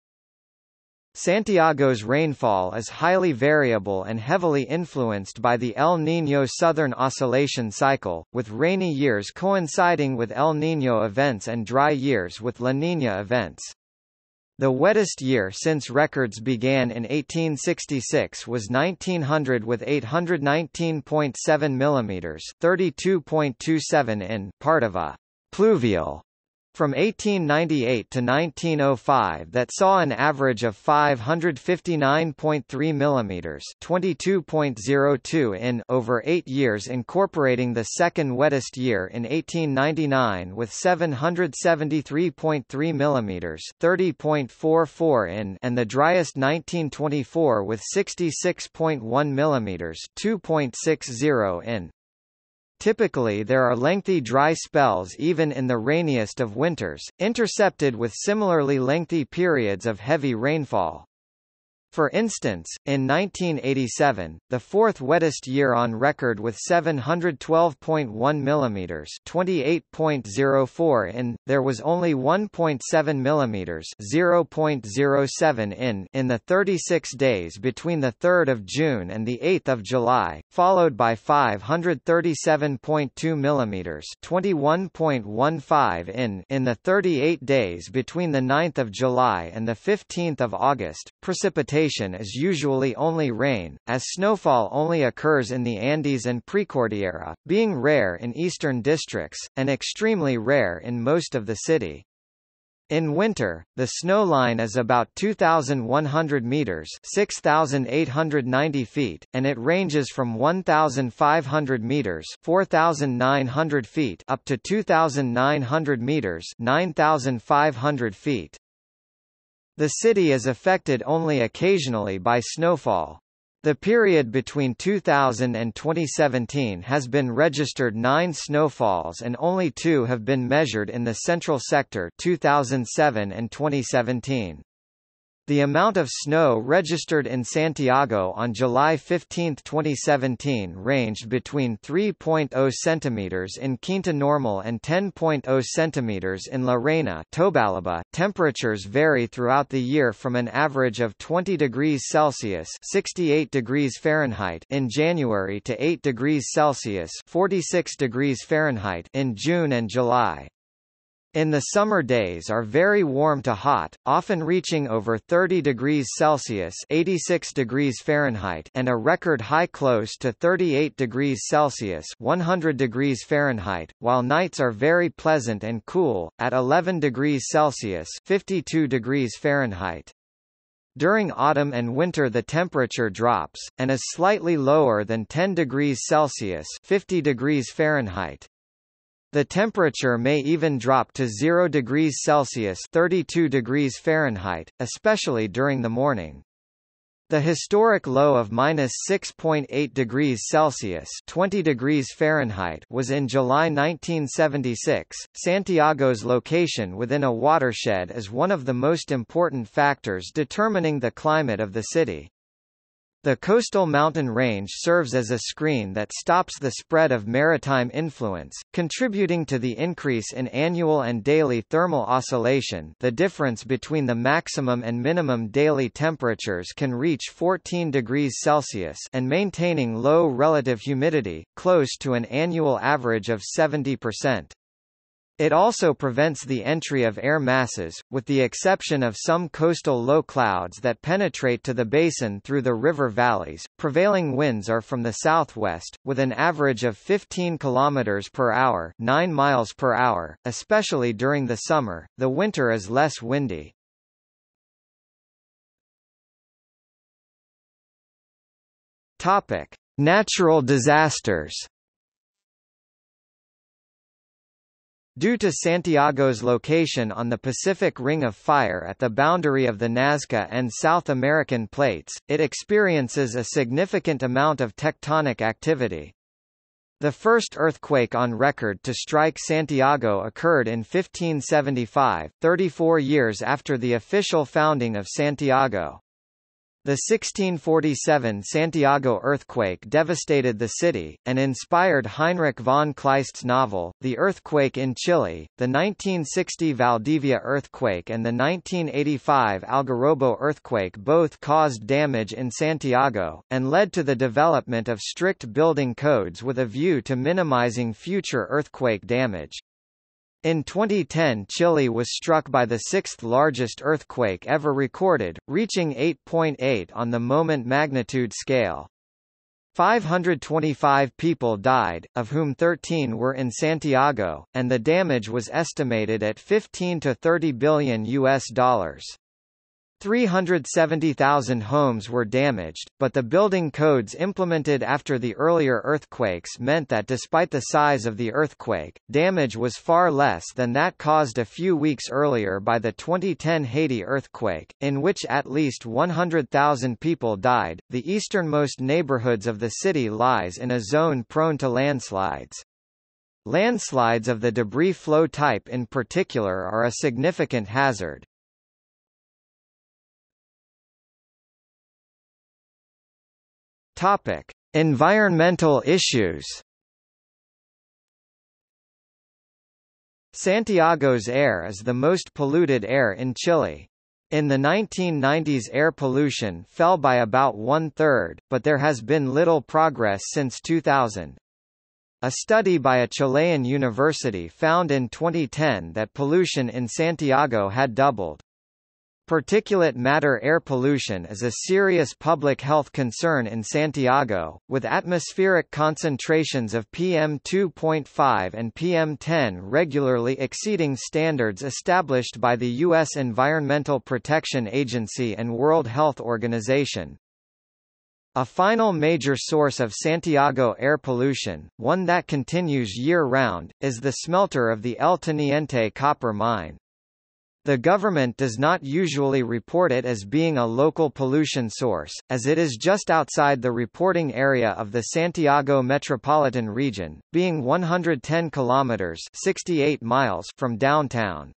Santiago's rainfall is highly variable and heavily influenced by the El Niño Southern Oscillation cycle, with rainy years coinciding with El Niño events and dry years with La Niña events. The wettest year since records began in eighteen sixty-six was nineteen hundred with eight hundred nineteen point seven millimeters (thirty-two point two seven inches), part of a pluvial from eighteen ninety-eight to nineteen oh five that saw an average of five hundred fifty-nine point three millimeters (twenty-two point zero two inches) over eight years, incorporating the second wettest year in eighteen ninety-nine with seven hundred seventy-three point three millimeters (thirty point four four inches) and the driest nineteen twenty-four with sixty-six point one millimeters (two point six zero inches). Typically there are lengthy dry spells even in the rainiest of winters, intercepted with similarly lengthy periods of heavy rainfall. For instance, in nineteen eighty-seven, the fourth wettest year on record with seven hundred twelve point one millimeters (twenty-eight point zero four inches), there was only one point seven millimeters (zero point zero seven inches) in the thirty-six days between the third of June and the eighth of July, followed by five hundred thirty-seven point two millimeters (twenty-one point one five inches) in the thirty-eight days between the ninth of July and the fifteenth of August. Precipitation is usually only rain, as snowfall only occurs in the Andes and Precordillera, being rare in eastern districts, and extremely rare in most of the city. In winter, the snow line is about two thousand one hundred meters (six thousand eight hundred ninety feet), and it ranges from one thousand five hundred meters (four thousand nine hundred feet) up to two thousand nine hundred meters (nine thousand five hundred feet). The city is affected only occasionally by snowfall. The period between two thousand and twenty seventeen has been registered nine snowfalls and only two have been measured in the central sector two thousand seven and twenty seventeen. The amount of snow registered in Santiago on July fifteenth twenty seventeen ranged between three point zero centimeters in Quinta Normal and ten point zero centimeters in La Reina, Tobalaba. Temperatures vary throughout the year from an average of twenty degrees Celsius sixty-eight degrees Fahrenheit in January to eight degrees Celsius forty-six degrees Fahrenheit in June and July. In the summer days are very warm to hot, often reaching over thirty degrees Celsius eighty-six degrees Fahrenheit and a record high close to thirty-eight degrees Celsius one hundred degrees Fahrenheit, while nights are very pleasant and cool, at eleven degrees Celsius fifty-two degrees Fahrenheit. During autumn and winter the temperature drops, and is slightly lower than ten degrees Celsius fifty degrees Fahrenheit. The temperature may even drop to zero degrees Celsius thirty-two degrees Fahrenheit, especially during the morning. The historic low of minus six point eight degrees Celsius twenty degrees Fahrenheit was in July nineteen seventy-six. Santiago's location within a watershed is one of the most important factors determining the climate of the city. The coastal mountain range serves as a screen that stops the spread of maritime influence, contributing to the increase in annual and daily thermal oscillation. The difference between the maximum and minimum daily temperatures can reach fourteen degrees Celsius and maintaining low relative humidity, close to an annual average of seventy percent. It also prevents the entry of air masses, with the exception of some coastal low clouds that penetrate to the basin through the river valleys. Prevailing winds are from the southwest, with an average of fifteen kilometers per hour, nine miles per hour, especially during the summer. The winter is less windy. Topic: Natural disasters. Due to Santiago's location on the Pacific Ring of Fire at the boundary of the Nazca and South American plates, it experiences a significant amount of tectonic activity. The first earthquake on record to strike Santiago occurred in fifteen seventy-five, thirty-four years after the official founding of Santiago. The sixteen forty-seven Santiago earthquake devastated the city, and inspired Heinrich von Kleist's novel, The Earthquake in Chile. The nineteen sixty Valdivia earthquake and the nineteen eighty-five Algarrobo earthquake both caused damage in Santiago, and led to the development of strict building codes with a view to minimizing future earthquake damage. In twenty ten, Chile was struck by the sixth largest earthquake ever recorded, reaching eight point eight on the moment magnitude scale. five hundred twenty-five people died, of whom thirteen were in Santiago, and the damage was estimated at fifteen to thirty billion U S dollars. three hundred seventy thousand homes were damaged, but the building codes implemented after the earlier earthquakes meant that despite the size of the earthquake, damage was far less than that caused a few weeks earlier by the twenty ten Haiti earthquake, in which at least one hundred thousand people died. The easternmost neighborhoods of the city lies in a zone prone to landslides. Landslides of the debris flow type in particular are a significant hazard. Topic: Environmental issues. Santiago's air is the most polluted air in Chile. In the nineteen nineties, air pollution fell by about one-third, but there has been little progress since two thousand. A study by a Chilean university found in twenty ten that pollution in Santiago had doubled. Particulate matter air pollution is a serious public health concern in Santiago, with atmospheric concentrations of P M two point five and P M ten regularly exceeding standards established by the U S Environmental Protection Agency and World Health Organization. A final major source of Santiago air pollution, one that continues year-round, is the smelter of the El Teniente copper mine. The government does not usually report it as being a local pollution source, as it is just outside the reporting area of the Santiago metropolitan region, being one hundred ten kilometers (sixty-eight miles) from downtown.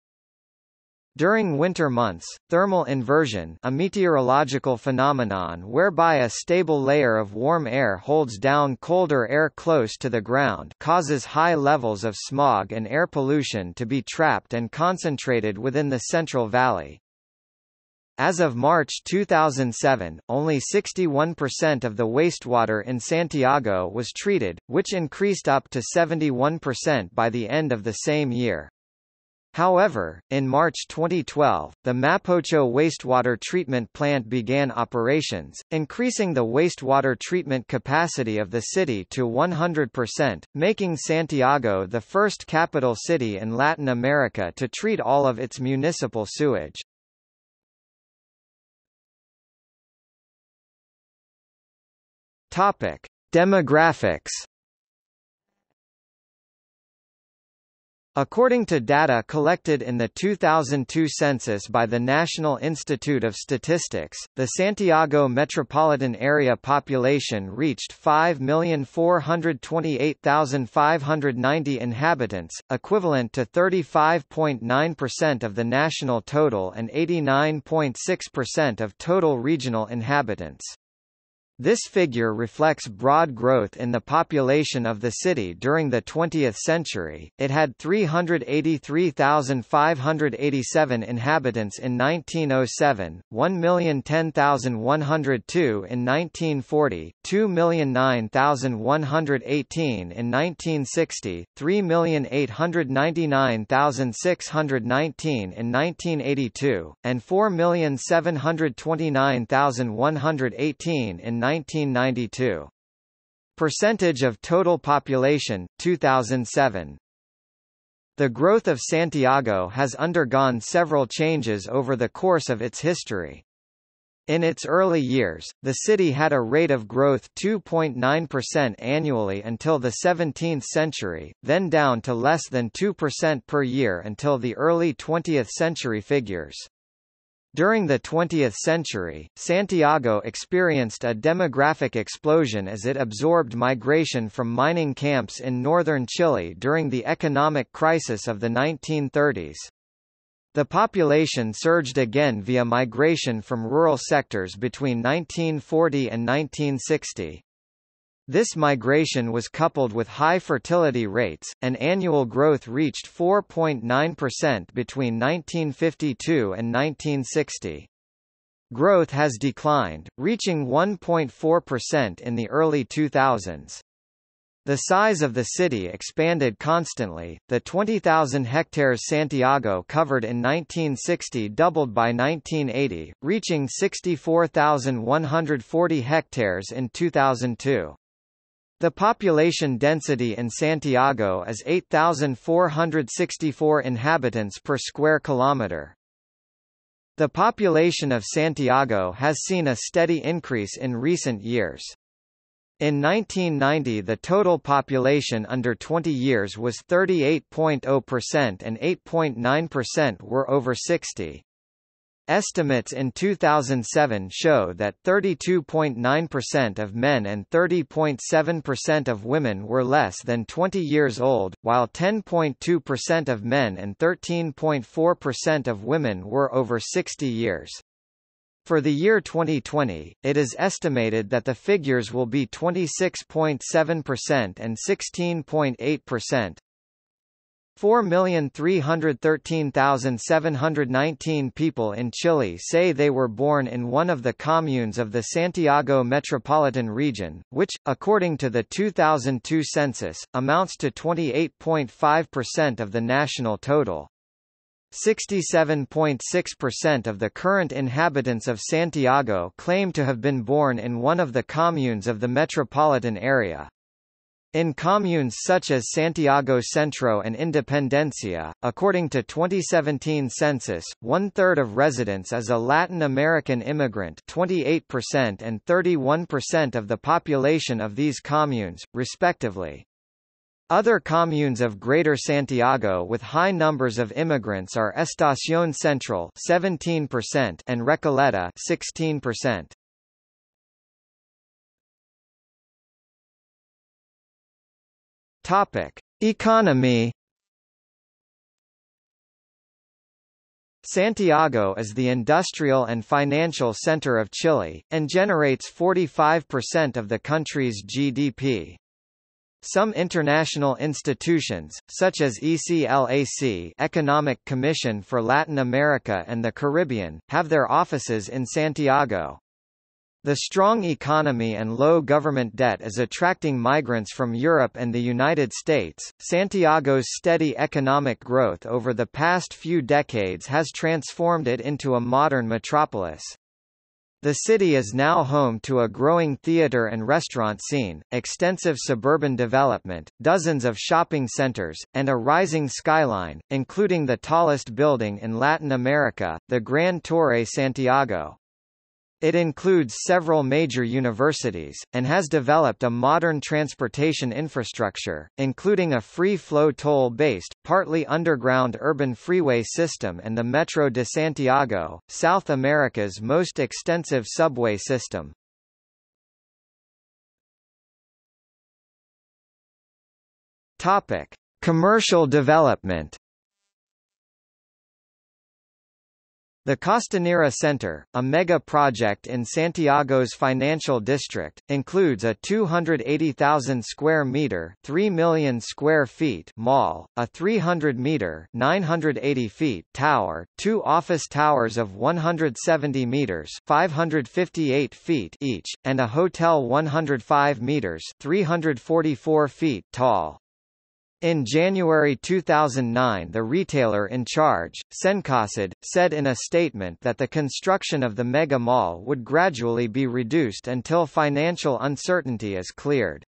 During winter months, thermal inversion, a meteorological phenomenon whereby a stable layer of warm air holds down colder air close to the ground, causes high levels of smog and air pollution to be trapped and concentrated within the Central Valley. As of March two thousand seven, only sixty-one percent of the wastewater in Santiago was treated, which increased up to seventy-one percent by the end of the same year. However, in March twenty twelve, the Mapocho wastewater treatment plant began operations, increasing the wastewater treatment capacity of the city to one hundred percent, making Santiago the first capital city in Latin America to treat all of its municipal sewage. Topic: Demographics. According to data collected in the two thousand two census by the National Institute of Statistics, the Santiago metropolitan area population reached five million four hundred twenty-eight thousand five hundred ninety inhabitants, equivalent to thirty-five point nine percent of the national total and eighty-nine point six percent of total regional inhabitants. This figure reflects broad growth in the population of the city during the twentieth century. It had three hundred eighty-three thousand five hundred eighty-seven inhabitants in nineteen oh seven, one million ten thousand one hundred two in nineteen forty, two million nine thousand one hundred eighteen in nineteen sixty, three million eight hundred ninety-nine thousand six hundred nineteen in nineteen eighty-two, and four million seven hundred twenty-nine thousand one hundred eighteen in nineteen ninety-two. Percentage of total population, two thousand seven. The growth of Santiago has undergone several changes over the course of its history. In its early years, the city had a rate of growth two point nine percent annually until the seventeenth century, then down to less than two percent per year until the early twentieth century figures. During the twentieth century, Santiago experienced a demographic explosion as it absorbed migration from mining camps in northern Chile during the economic crisis of the nineteen thirties. The population surged again via migration from rural sectors between nineteen forty and nineteen sixty. This migration was coupled with high fertility rates, and annual growth reached four point nine percent between nineteen fifty-two and nineteen sixty. Growth has declined, reaching one point four percent in the early two thousands. The size of the city expanded constantly, the twenty thousand hectares Santiago covered in nineteen sixty doubled by nineteen eighty, reaching sixty-four thousand one hundred forty hectares in two thousand two. The population density in Santiago is eight thousand four hundred sixty-four inhabitants per square kilometer. The population of Santiago has seen a steady increase in recent years. In nineteen ninety, the total population under twenty years was thirty-eight point zero percent and eight point nine percent were over sixty. Estimates in two thousand seven show that thirty-two point nine percent of men and thirty point seven percent of women were less than twenty years old, while ten point two percent of men and thirteen point four percent of women were over sixty years. For the year twenty twenty, it is estimated that the figures will be twenty-six point seven percent and sixteen point eight percent. four million three hundred thirteen thousand seven hundred nineteen people in Chile say they were born in one of the communes of the Santiago metropolitan region, which, according to the two thousand two census, amounts to twenty-eight point five percent of the national total. sixty-seven point six percent of the current inhabitants of Santiago claim to have been born in one of the communes of the metropolitan area. In communes such as Santiago Centro and Independencia, according to twenty seventeen census, one-third of residents is a Latin American immigrant, twenty-eight percent and thirty-one percent of the population of these communes, respectively. Other communes of Greater Santiago with high numbers of immigrants are Estación Central seventeen percent and Recoleta sixteen percent. Topic: Economy. Santiago is the industrial and financial center of Chile, and generates forty-five percent of the country's G D P. Some international institutions, such as ECLAC, Economic Commission for Latin America and the Caribbean, have their offices in Santiago. The strong economy and low government debt is attracting migrants from Europe and the United States. Santiago's steady economic growth over the past few decades has transformed it into a modern metropolis. The city is now home to a growing theater and restaurant scene, extensive suburban development, dozens of shopping centers, and a rising skyline, including the tallest building in Latin America, the Gran Torre Santiago. It includes several major universities, and has developed a modern transportation infrastructure, including a free-flow toll-based, partly underground urban freeway system and the Metro de Santiago, South America's most extensive subway system. Topic: Commercial development. The Costanera Center, a mega-project in Santiago's financial district, includes a two hundred eighty thousand square meter three million square feet mall, a three hundred meter nine hundred eighty feet tower, two office towers of one hundred seventy meters five hundred fifty-eight feet each, and a hotel one hundred five meters three hundred forty-four feet tall. In January two thousand nine, the retailer in charge, Cencosud, said in a statement that the construction of the mega mall would gradually be reduced until financial uncertainty is cleared.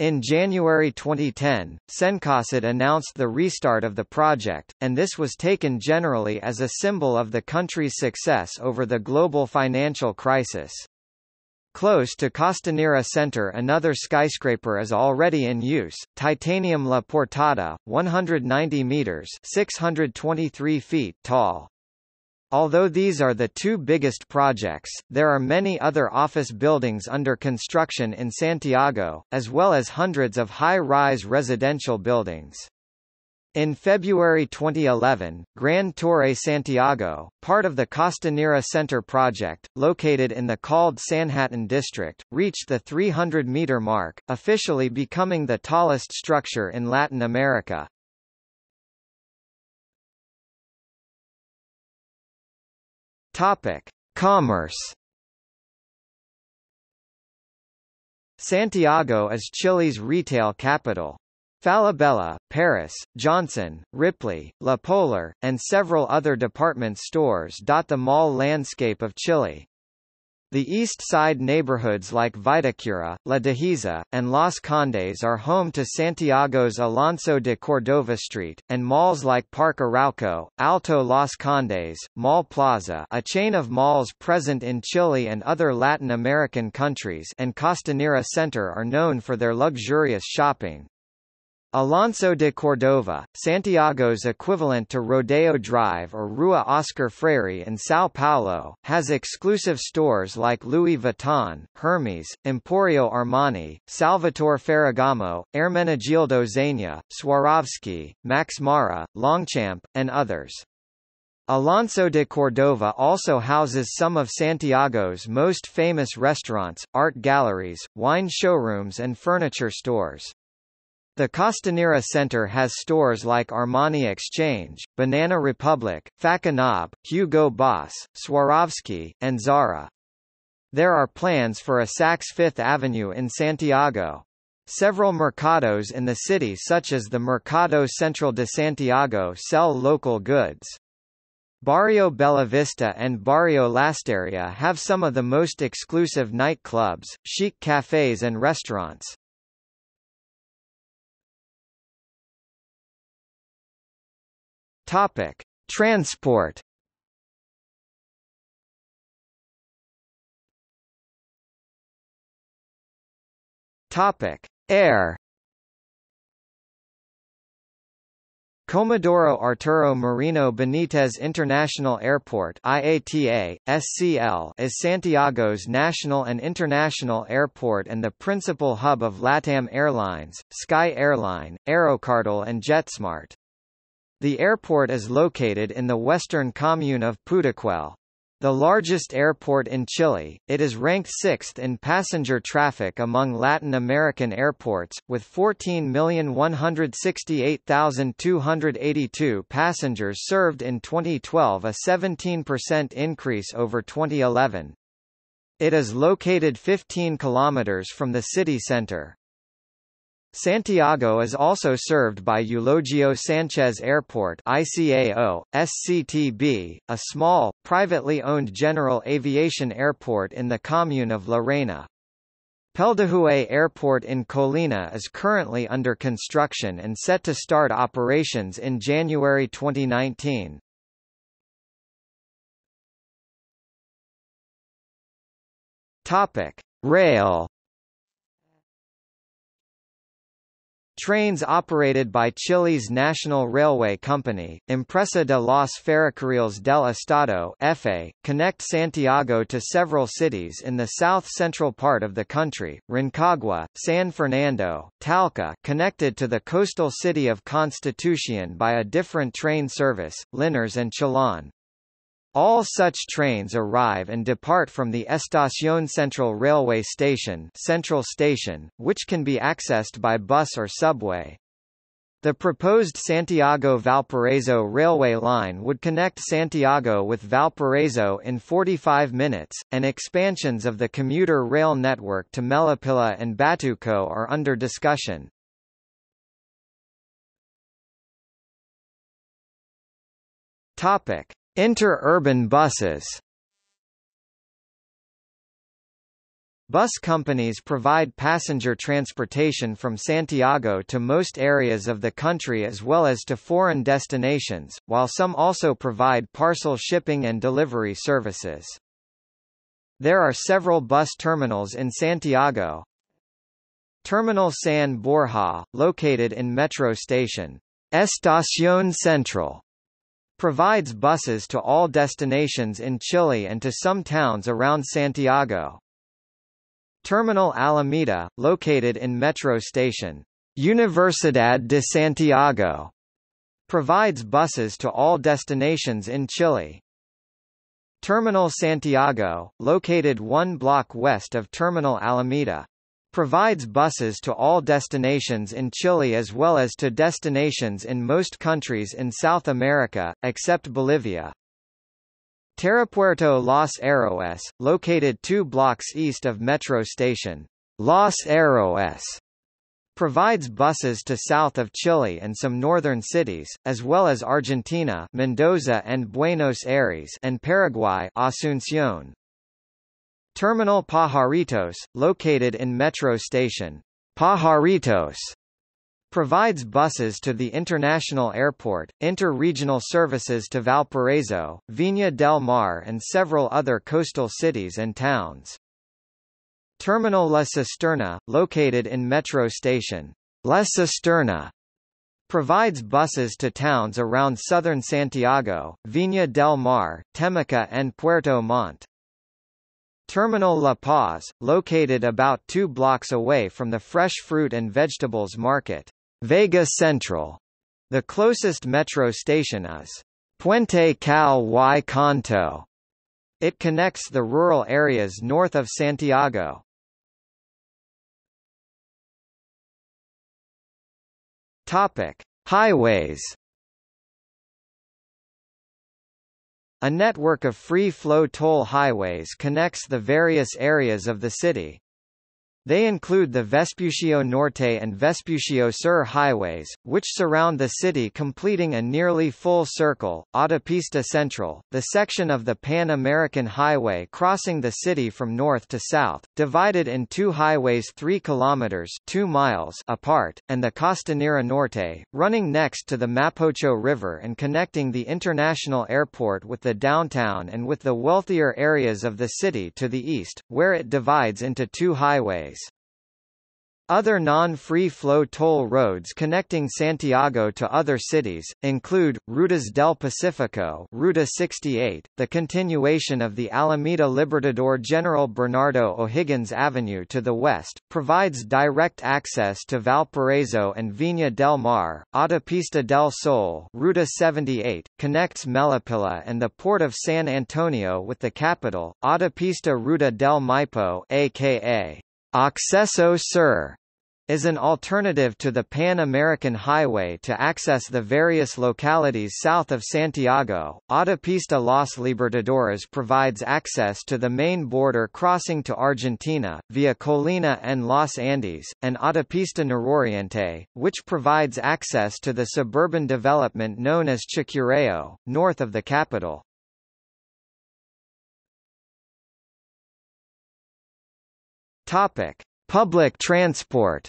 In January twenty ten, Cencosud announced the restart of the project, and this was taken generally as a symbol of the country's success over the global financial crisis. Close to Costanera Center, another skyscraper is already in use, Titanium La Portada, one hundred ninety meters (six hundred twenty-three feet) tall. Although these are the two biggest projects, there are many other office buildings under construction in Santiago, as well as hundreds of high-rise residential buildings. In February twenty eleven, Gran Torre Santiago, part of the Costanera Center project, located in the called Sanhattan district, reached the three hundred meter mark, officially becoming the tallest structure in Latin America. Topic: Commerce. Santiago is Chile's retail capital. Falabella, Paris, Johnson, Ripley, La Polar, and several other department stores dot the mall landscape of Chile. The east side neighborhoods like Vitacura, La Dehesa, and Las Condes are home to Santiago's Alonso de Cordova Street, and malls like Parque Arauco, Alto Las Condes, Mall Plaza, a chain of malls present in Chile and other Latin American countries, and Costanera Center are known for their luxurious shopping. Alonso de Cordova, Santiago's equivalent to Rodeo Drive or Rua Oscar Freire in São Paulo, has exclusive stores like Louis Vuitton, Hermes, Emporio Armani, Salvatore Ferragamo, Hermenegildo Zegna, Swarovski, Max Mara, Longchamp, and others. Alonso de Cordova also houses some of Santiago's most famous restaurants, art galleries, wine showrooms, and furniture stores. The Costanera Center has stores like Armani Exchange, Banana Republic, Fakanab, Hugo Boss, Swarovski, and Zara. There are plans for a Saks Fifth Avenue in Santiago. Several mercados in the city, such as the Mercado Central de Santiago, sell local goods. Barrio Bella Vista and Barrio Lasteria have some of the most exclusive nightclubs, chic cafes, and restaurants. Topic: Transport. Topic: Air. Comodoro Arturo Merino Benitez International Airport I A T A, S C L is Santiago's national and international airport and the principal hub of LATAM Airlines, Sky Airline, Aerocardal and JetSmart. The airport is located in the western commune of Pudahuel. The largest airport in Chile, it is ranked sixth in passenger traffic among Latin American airports, with fourteen million one hundred sixty-eight thousand two hundred eighty-two passengers served in twenty twelve, a seventeen percent increase over twenty eleven. It is located fifteen kilometers from the city center. Santiago is also served by Eulogio Sánchez Airport I C A O, S C T B, a small, privately owned general aviation airport in the commune of La Reina. Peldahue Airport in Colina is currently under construction and set to start operations in January twenty nineteen. Rail. Trains operated by Chile's National Railway Company, Empresa de los Ferrocarriles del Estado (E F E), connect Santiago to several cities in the south-central part of the country, Rancagua, San Fernando, Talca connected to the coastal city of Constitución by a different train service, Linares and Chillán. All such trains arrive and depart from the Estación Central Railway Station, Central Station, which can be accessed by bus or subway. The proposed Santiago-Valparaíso railway line would connect Santiago with Valparaíso in forty-five minutes, and expansions of the commuter rail network to Melipilla and Batuco are under discussion. Topic: Interurban buses. Bus companies provide passenger transportation from Santiago to most areas of the country as well as to foreign destinations, while some also provide parcel shipping and delivery services. There are several bus terminals in Santiago. Terminal San Borja, located in Metro Station Estación Central, provides buses to all destinations in Chile and to some towns around Santiago. Terminal Alameda, located in Metro Station Universidad de Santiago, provides buses to all destinations in Chile. Terminal Santiago, located one block west of Terminal Alameda, provides buses to all destinations in Chile as well as to destinations in most countries in South America, except Bolivia. Terapuerto Los Héroes, located two blocks east of Metro Station Los Héroes, provides buses to south of Chile and some northern cities, as well as Argentina Mendoza and Buenos Aires and Paraguay Asunción. Terminal Pajaritos, located in Metro Station Pajaritos, provides buses to the international airport, inter-regional services to Valparaíso, Viña del Mar and several other coastal cities and towns. Terminal La Cisterna, located in Metro Station La Cisterna, provides buses to towns around southern Santiago, Viña del Mar, Temuco and Puerto Montt. Terminal La Paz, located about two blocks away from the fresh fruit and vegetables market, Vega Central. The closest metro station is Puente Cal y Canto. It connects the rural areas north of Santiago. Topic: Highways. A network of free-flow toll highways connects the various areas of the city. They include the Vespucio Norte and Vespucio Sur highways, which surround the city completing a nearly full circle, Autopista Central, the section of the Pan-American Highway crossing the city from north to south, divided in two highways three kilometers (two miles) apart, and the Costanera Norte, running next to the Mapocho River and connecting the international airport with the downtown and with the wealthier areas of the city to the east, where it divides into two highways. Other non-free-flow toll roads connecting Santiago to other cities, include, Rutas del Pacífico Ruta sixty-eight, the continuation of the Alameda Libertador General Bernardo O'Higgins Avenue to the west, provides direct access to Valparaiso and Viña del Mar. Autopista del Sol Ruta seventy-eight, connects Melipilla and the port of San Antonio with the capital. Autopista Ruta del Maipo aka Acceso Sur is an alternative to the Pan-American Highway to access the various localities south of Santiago. Autopista Los Libertadores provides access to the main border crossing to Argentina, via Colina and Los Andes, and Autopista Nororiente, which provides access to the suburban development known as Chicureo, north of the capital. Topic: Public transport.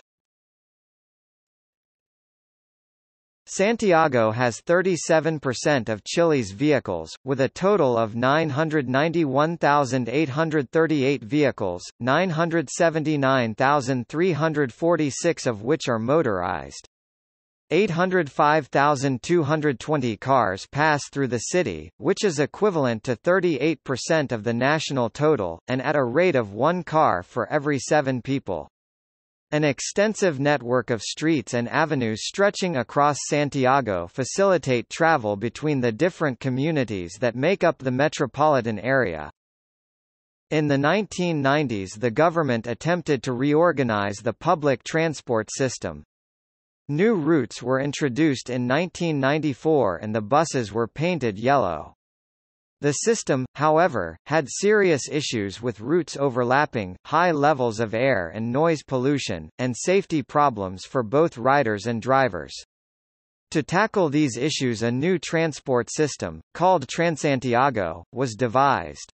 Santiago has thirty-seven percent of Chile's vehicles, with a total of nine hundred ninety-one thousand eight hundred thirty-eight vehicles, nine hundred seventy-nine thousand three hundred forty-six of which are motorized. eight hundred five thousand two hundred twenty cars pass through the city, which is equivalent to thirty-eight percent of the national total, and at a rate of one car for every seven people. An extensive network of streets and avenues stretching across Santiago facilitate travel between the different communities that make up the metropolitan area. In the nineteen nineties, the government attempted to reorganize the public transport system. New routes were introduced in nineteen ninety-four and the buses were painted yellow. The system, however, had serious issues with routes overlapping, high levels of air and noise pollution, and safety problems for both riders and drivers. To tackle these issues, a new transport system, called Transantiago, was devised.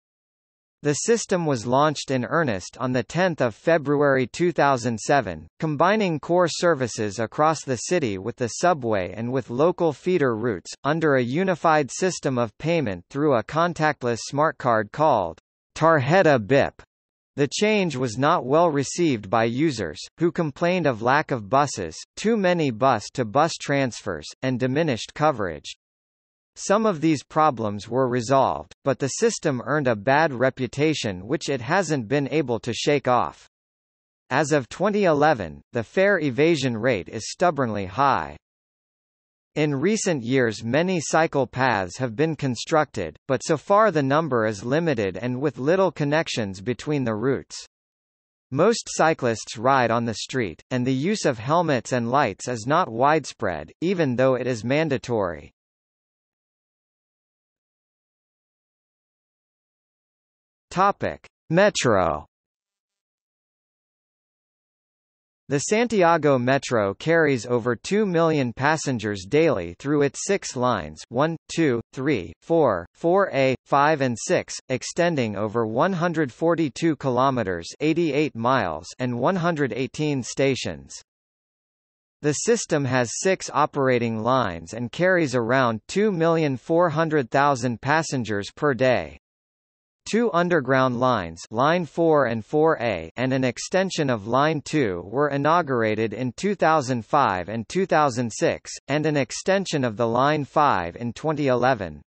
The system was launched in earnest on the tenth of February two thousand seven, combining core services across the city with the subway and with local feeder routes, under a unified system of payment through a contactless smartcard called Tarjeta B I P. The change was not well received by users, who complained of lack of buses, too many bus-to-bus transfers, and diminished coverage. Some of these problems were resolved, but the system earned a bad reputation which it hasn't been able to shake off. As of twenty eleven, the fare evasion rate is stubbornly high. In recent years, many cycle paths have been constructed, but so far the number is limited and with little connections between the routes. Most cyclists ride on the street, and the use of helmets and lights is not widespread, even though it is mandatory. Topic: Metro. The Santiago Metro carries over two million passengers daily through its six lines one, two, three, four, four A, five and six, extending over one hundred forty-two kilometers (eighty-eight miles) and one hundred eighteen stations. The system has six operating lines and carries around two million four hundred thousand passengers per day. Two underground lines, Line four and four A, and an extension of Line two were inaugurated in two thousand five and two thousand six, and an extension of the Line five in twenty eleven.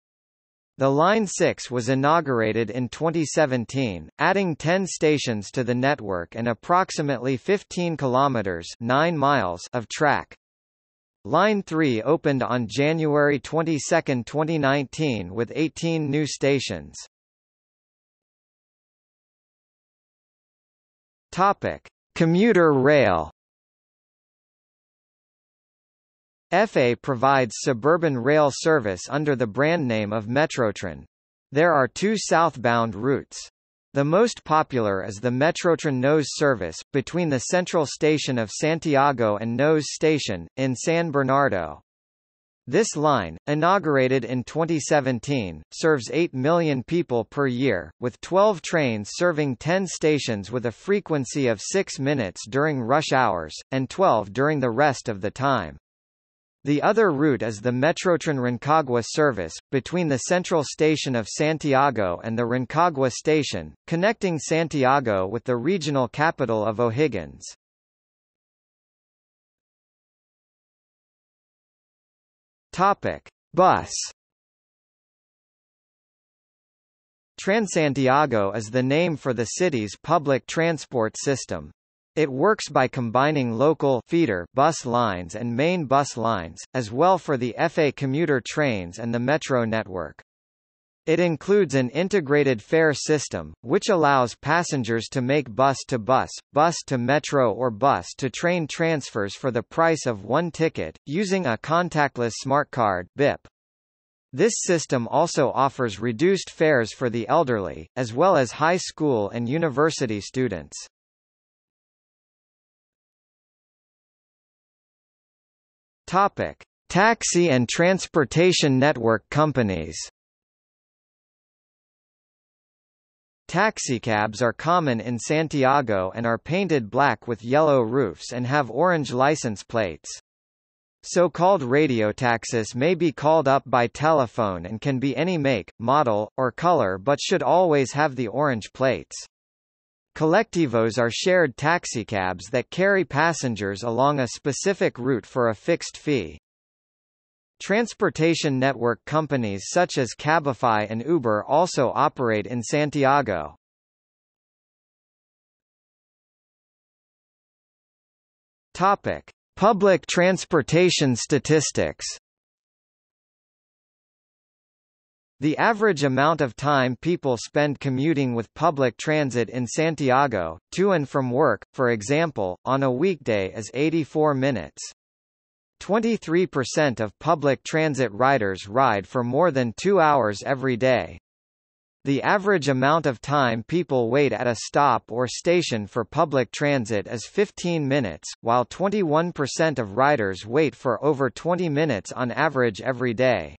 The Line six was inaugurated in twenty seventeen, adding ten stations to the network and approximately fifteen kilometers (nine miles) of track. Line three opened on January twenty-second, twenty nineteen with eighteen new stations. Topic: Commuter rail. F A provides suburban rail service under the brand name of Metrotren. There are two southbound routes. The most popular is the Metrotren Nos service, between the central station of Santiago and Nos Station, in San Bernardo. This line, inaugurated in twenty seventeen, serves eight million people per year, with twelve trains serving ten stations with a frequency of six minutes during rush hours, and twelve during the rest of the time. The other route is the Metrotren Rancagua service, between the central station of Santiago and the Rancagua station, connecting Santiago with the regional capital of O'Higgins. Topic: Bus. Transantiago is the name for the city's public transport system. It works by combining local feeder bus lines and main bus lines, as well for the F A commuter trains and the metro network. It includes an integrated fare system, which allows passengers to make bus-to-bus, bus-to-metro or bus-to-train transfers for the price of one ticket, using a contactless smartcard B I P. This system also offers reduced fares for the elderly, as well as high school and university students. Topic: Taxi and transportation network companies. Taxicabs are common in Santiago and are painted black with yellow roofs and have orange license plates. So-called radiotaxis may be called up by telephone and can be any make, model, or color, but should always have the orange plates. Colectivos are shared taxicabs that carry passengers along a specific route for a fixed fee. Transportation network companies such as Cabify and Uber also operate in Santiago. Topic: Public transportation statistics. The average amount of time people spend commuting with public transit in Santiago, to and from work, for example, on a weekday is eighty-four minutes. twenty-three percent of public transit riders ride for more than two hours every day. The average amount of time people wait at a stop or station for public transit is fifteen minutes, while twenty-one percent of riders wait for over twenty minutes on average every day.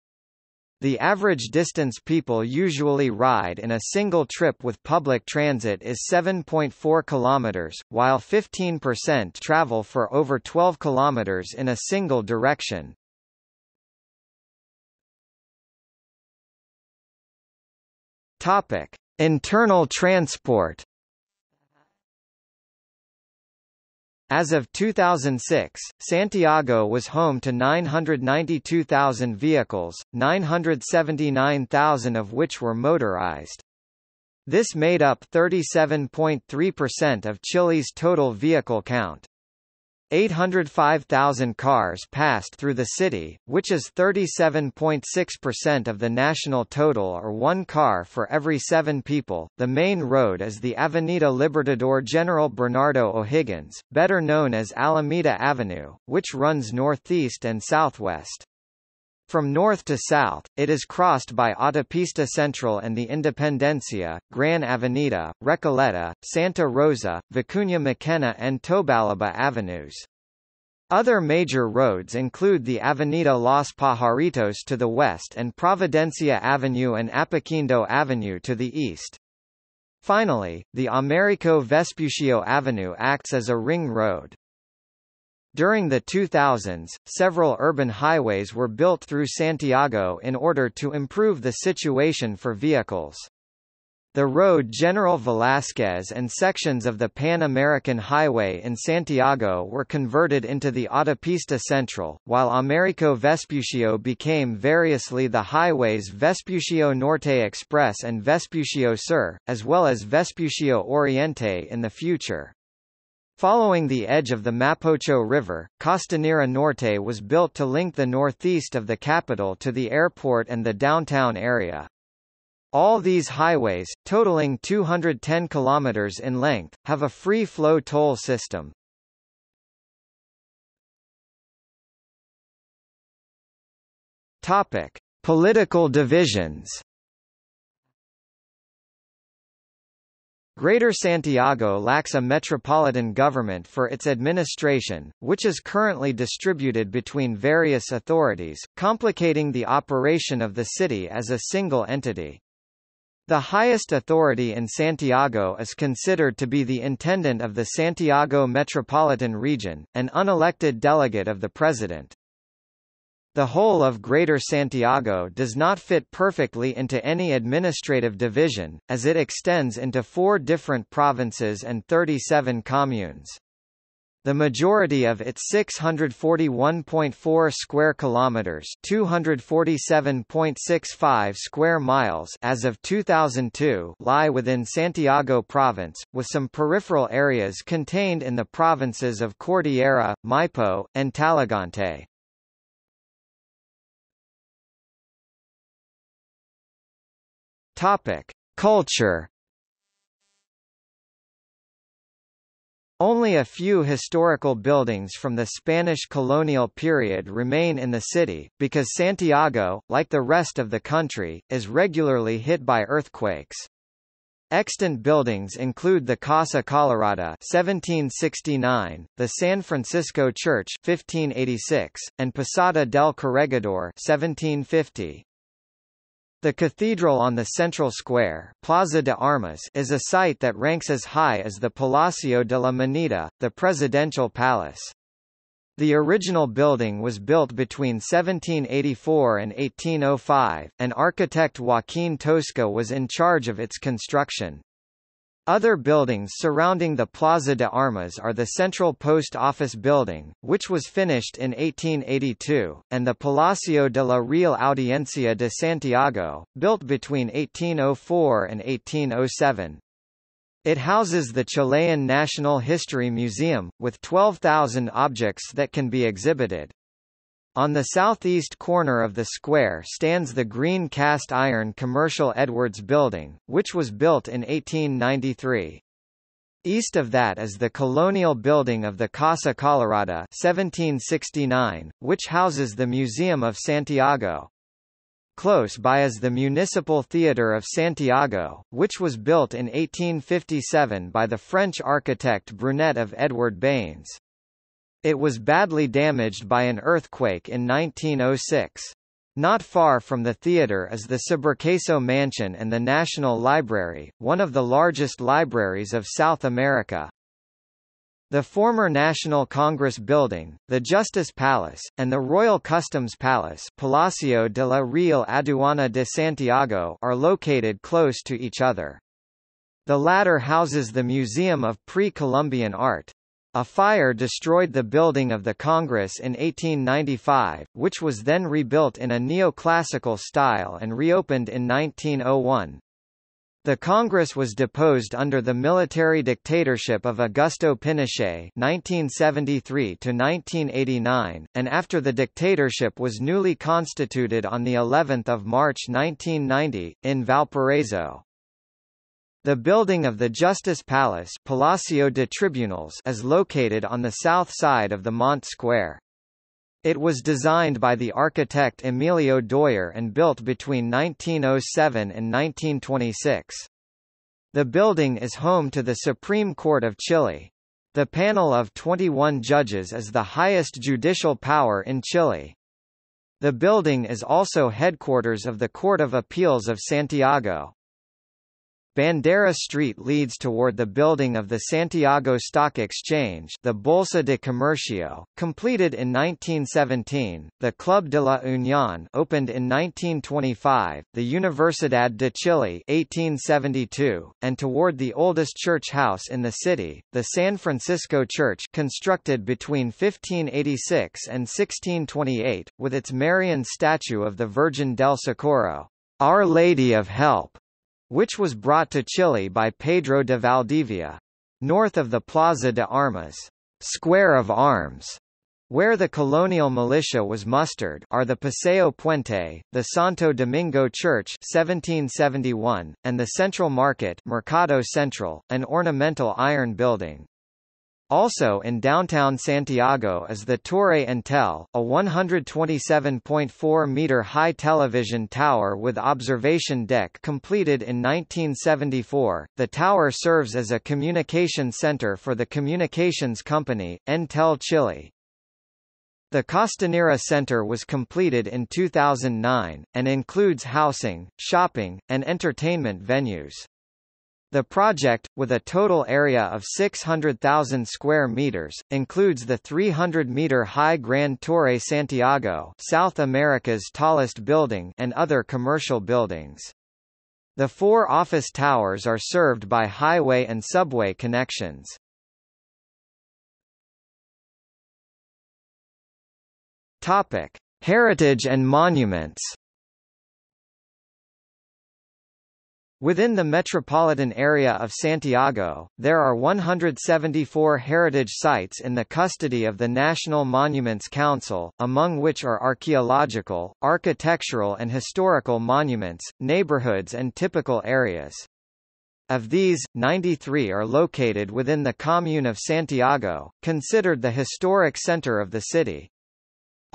The average distance people usually ride in a single trip with public transit is seven point four kilometers, while fifteen percent travel for over twelve kilometers in a single direction. Topic: Internal transport. As of two thousand six, Santiago was home to nine hundred ninety-two thousand vehicles, nine hundred seventy-nine thousand of which were motorized. This made up thirty-seven point three percent of Chile's total vehicle count. eight hundred five thousand cars passed through the city, which is thirty-seven point six percent of the national total, or one car for every seven people. The main road is the Avenida Libertador General Bernardo O'Higgins, better known as Alameda Avenue, which runs northeast and southwest. From north to south, it is crossed by Autopista Central and the Independencia, Gran Avenida, Recoleta, Santa Rosa, Vicuña McKenna and Tobalaba avenues. Other major roads include the Avenida Los Pajaritos to the west and Providencia Avenue and Apoquindo Avenue to the east. Finally, the Americo Vespucio Avenue acts as a ring road. During the two thousands, several urban highways were built through Santiago in order to improve the situation for vehicles. The road General Velázquez and sections of the Pan American Highway in Santiago were converted into the Autopista Central, while Americo Vespucio became variously the highways Vespucio Norte Express and Vespucio Sur, as well as Vespucio Oriente in the future. Following the edge of the Mapocho River, Costanera Norte was built to link the northeast of the capital to the airport and the downtown area. All these highways, totaling two hundred ten kilometers in length, have a free-flow toll system. Topic: Political divisions. Greater Santiago lacks a metropolitan government for its administration, which is currently distributed between various authorities, complicating the operation of the city as a single entity. The highest authority in Santiago is considered to be the intendant of the Santiago Metropolitan Region, an unelected delegate of the president. The whole of Greater Santiago does not fit perfectly into any administrative division, as it extends into four different provinces and thirty-seven communes. The majority of its six hundred forty-one point four square kilometers, two hundred forty-seven point six five square miles as of two thousand two, lie within Santiago province, with some peripheral areas contained in the provinces of Cordillera, Maipo, and Talagante. Topic: Culture. Only a few historical buildings from the Spanish colonial period remain in the city, because Santiago, like the rest of the country, is regularly hit by earthquakes. Extant buildings include the Casa Colorada seventeen sixty-nine, the San Francisco Church fifteen eighty-six, and Posada del Corregidor seventeen fifty. The cathedral on the central square, Plaza de Armas, is a site that ranks as high as the Palacio de la Moneda, the presidential palace. The original building was built between seventeen eighty-four and eighteen oh five, and architect Joaquín Tosca was in charge of its construction. Other buildings surrounding the Plaza de Armas are the Central Post Office Building, which was finished in eighteen eighty-two, and the Palacio de la Real Audiencia de Santiago, built between eighteen oh four and eighteen oh seven. It houses the Chilean National History Museum, with twelve thousand objects that can be exhibited. On the southeast corner of the square stands the green cast-iron commercial Edwards Building, which was built in eighteen ninety-three. East of that is the colonial building of the Casa Colorada seventeen sixty-nine, which houses the Museum of Santiago. Close by is the Municipal Theatre of Santiago, which was built in eighteen fifty-seven by the French architect Brunet of Edward Baines. It was badly damaged by an earthquake in nineteen oh six. Not far from the theater is the Subercaseaux Mansion and the National Library, one of the largest libraries of South America. The former National Congress Building, the Justice Palace, and the Royal Customs Palace, Palacio de la Real Aduana de Santiago, are located close to each other. The latter houses the Museum of Pre-Columbian Art. A fire destroyed the building of the Congress in eighteen ninety-five, which was then rebuilt in a neoclassical style and reopened in nineteen oh one. The Congress was deposed under the military dictatorship of Augusto Pinochet nineteen seventy-three to nineteen eighty-nine, and after the dictatorship was newly constituted on the eleventh of March nineteen ninety in Valparaiso. The building of the Justice Palace, Palacio de Tribunals, is located on the south side of the Mont Square. It was designed by the architect Emilio Doyer and built between nineteen oh seven and nineteen twenty-six. The building is home to the Supreme Court of Chile. The panel of twenty-one judges is the highest judicial power in Chile. The building is also headquarters of the Court of Appeals of Santiago. Bandera Street leads toward the building of the Santiago Stock Exchange, the Bolsa de Comercio, completed in nineteen seventeen, the Club de la Unión, opened in nineteen twenty-five, the Universidad de Chile, eighteen seventy-two, and toward the oldest church house in the city, the San Francisco Church, constructed between fifteen eighty-six and sixteen twenty-eight, with its Marian statue of the Virgin del Socorro, Our Lady of Help, which was brought to Chile by Pedro de Valdivia. North of the Plaza de Armas, Square of Arms, where the colonial militia was mustered, are the Paseo Puente, the Santo Domingo Church seventeen seventy-one, and the Central Market, Mercado Central, an ornamental iron building. Also in downtown Santiago is the Torre Entel, a one hundred twenty-seven point four meter high television tower with observation deck completed in nineteen seventy-four. The tower serves as a communication center for the communications company, Entel Chile. The Costanera Center was completed in two thousand nine, and includes housing, shopping, and entertainment venues. The project, with a total area of six hundred thousand square meters, includes the three hundred meter high Gran Torre Santiago, South America's tallest building, and other commercial buildings. The four office towers are served by highway and subway connections. Topic: Heritage and monuments. Within the metropolitan area of Santiago, there are one hundred seventy-four heritage sites in the custody of the National Monuments Council, among which are archaeological, architectural and historical monuments, neighborhoods and typical areas. Of these, ninety-three are located within the Commune of Santiago, considered the historic center of the city.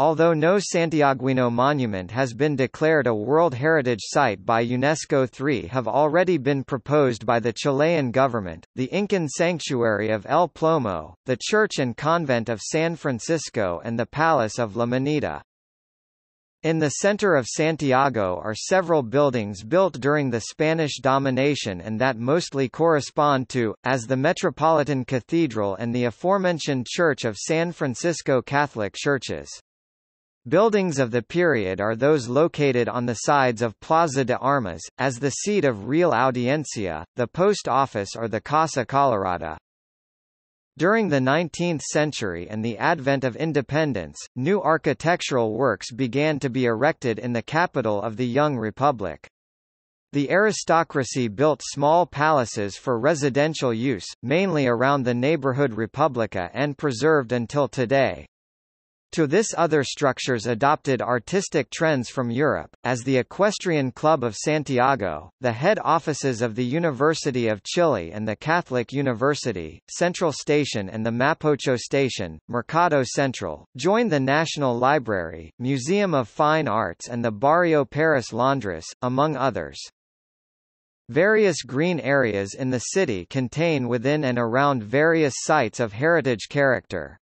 Although no Santiaguino monument has been declared a World Heritage Site by UNESCO, three have already been proposed by the Chilean government, the Incan Sanctuary of El Plomo, the Church and Convent of San Francisco and the Palace of La Moneda. In the center of Santiago are several buildings built during the Spanish domination and that mostly correspond to, as the Metropolitan Cathedral and the aforementioned Church of San Francisco Catholic Churches. Buildings of the period are those located on the sides of Plaza de Armas, as the seat of Real Audiencia, the post office or the Casa Colorada. During the nineteenth century and the advent of independence, new architectural works began to be erected in the capital of the young republic. The aristocracy built small palaces for residential use, mainly around the neighborhood Republica and preserved until today. To this other structures adopted artistic trends from Europe, as the Equestrian Club of Santiago, the head offices of the University of Chile and the Catholic University, Central Station and the Mapocho Station, Mercado Central, join the National Library, Museum of Fine Arts and the Barrio Paris Londres, among others. Various green areas in the city contain within and around various sites of heritage character.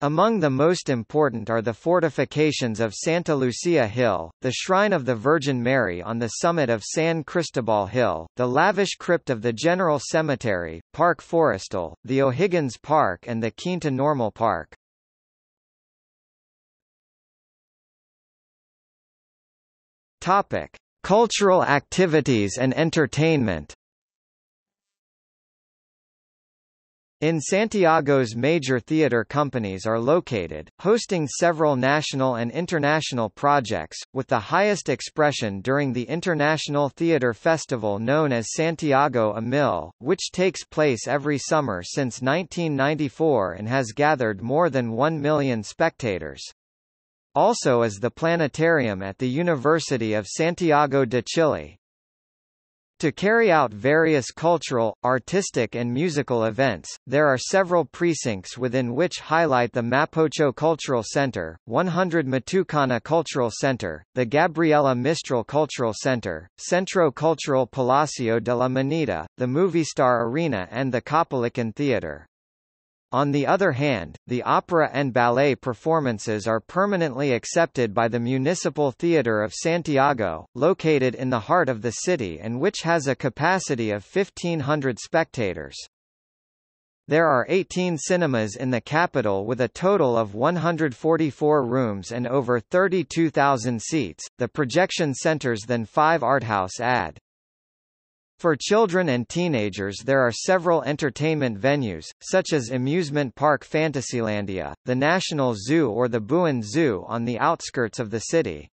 Among the most important are the fortifications of Santa Lucia Hill, the Shrine of the Virgin Mary on the summit of San Cristobal Hill, the lavish crypt of the General Cemetery, Parque Forestal, the O'Higgins Park and the Quinta Normal Park. Topic: Cultural activities and entertainment. In Santiago's major theater companies are located, hosting several national and international projects, with the highest expression during the International Theater Festival known as Santiago Amil, which takes place every summer since nineteen ninety-four and has gathered more than one million spectators. Also is the planetarium at the University of Santiago de Chile. To carry out various cultural, artistic and musical events, there are several precincts within which highlight the Mapocho Cultural Center, one hundred Matucana Cultural Center, the Gabriela Mistral Cultural Center, Centro Cultural Palacio de la Moneda, the Movistar Arena and the Copalicán Theater. On the other hand, the opera and ballet performances are permanently accepted by the Municipal Theatre of Santiago, located in the heart of the city and which has a capacity of fifteen hundred spectators. There are eighteen cinemas in the capital with a total of one hundred forty-four rooms and over thirty-two thousand seats, the projection centers than five arthouse ad. For children and teenagers there are several entertainment venues, such as Amusement Park Fantasylandia, the National Zoo or the Buin Zoo on the outskirts of the city.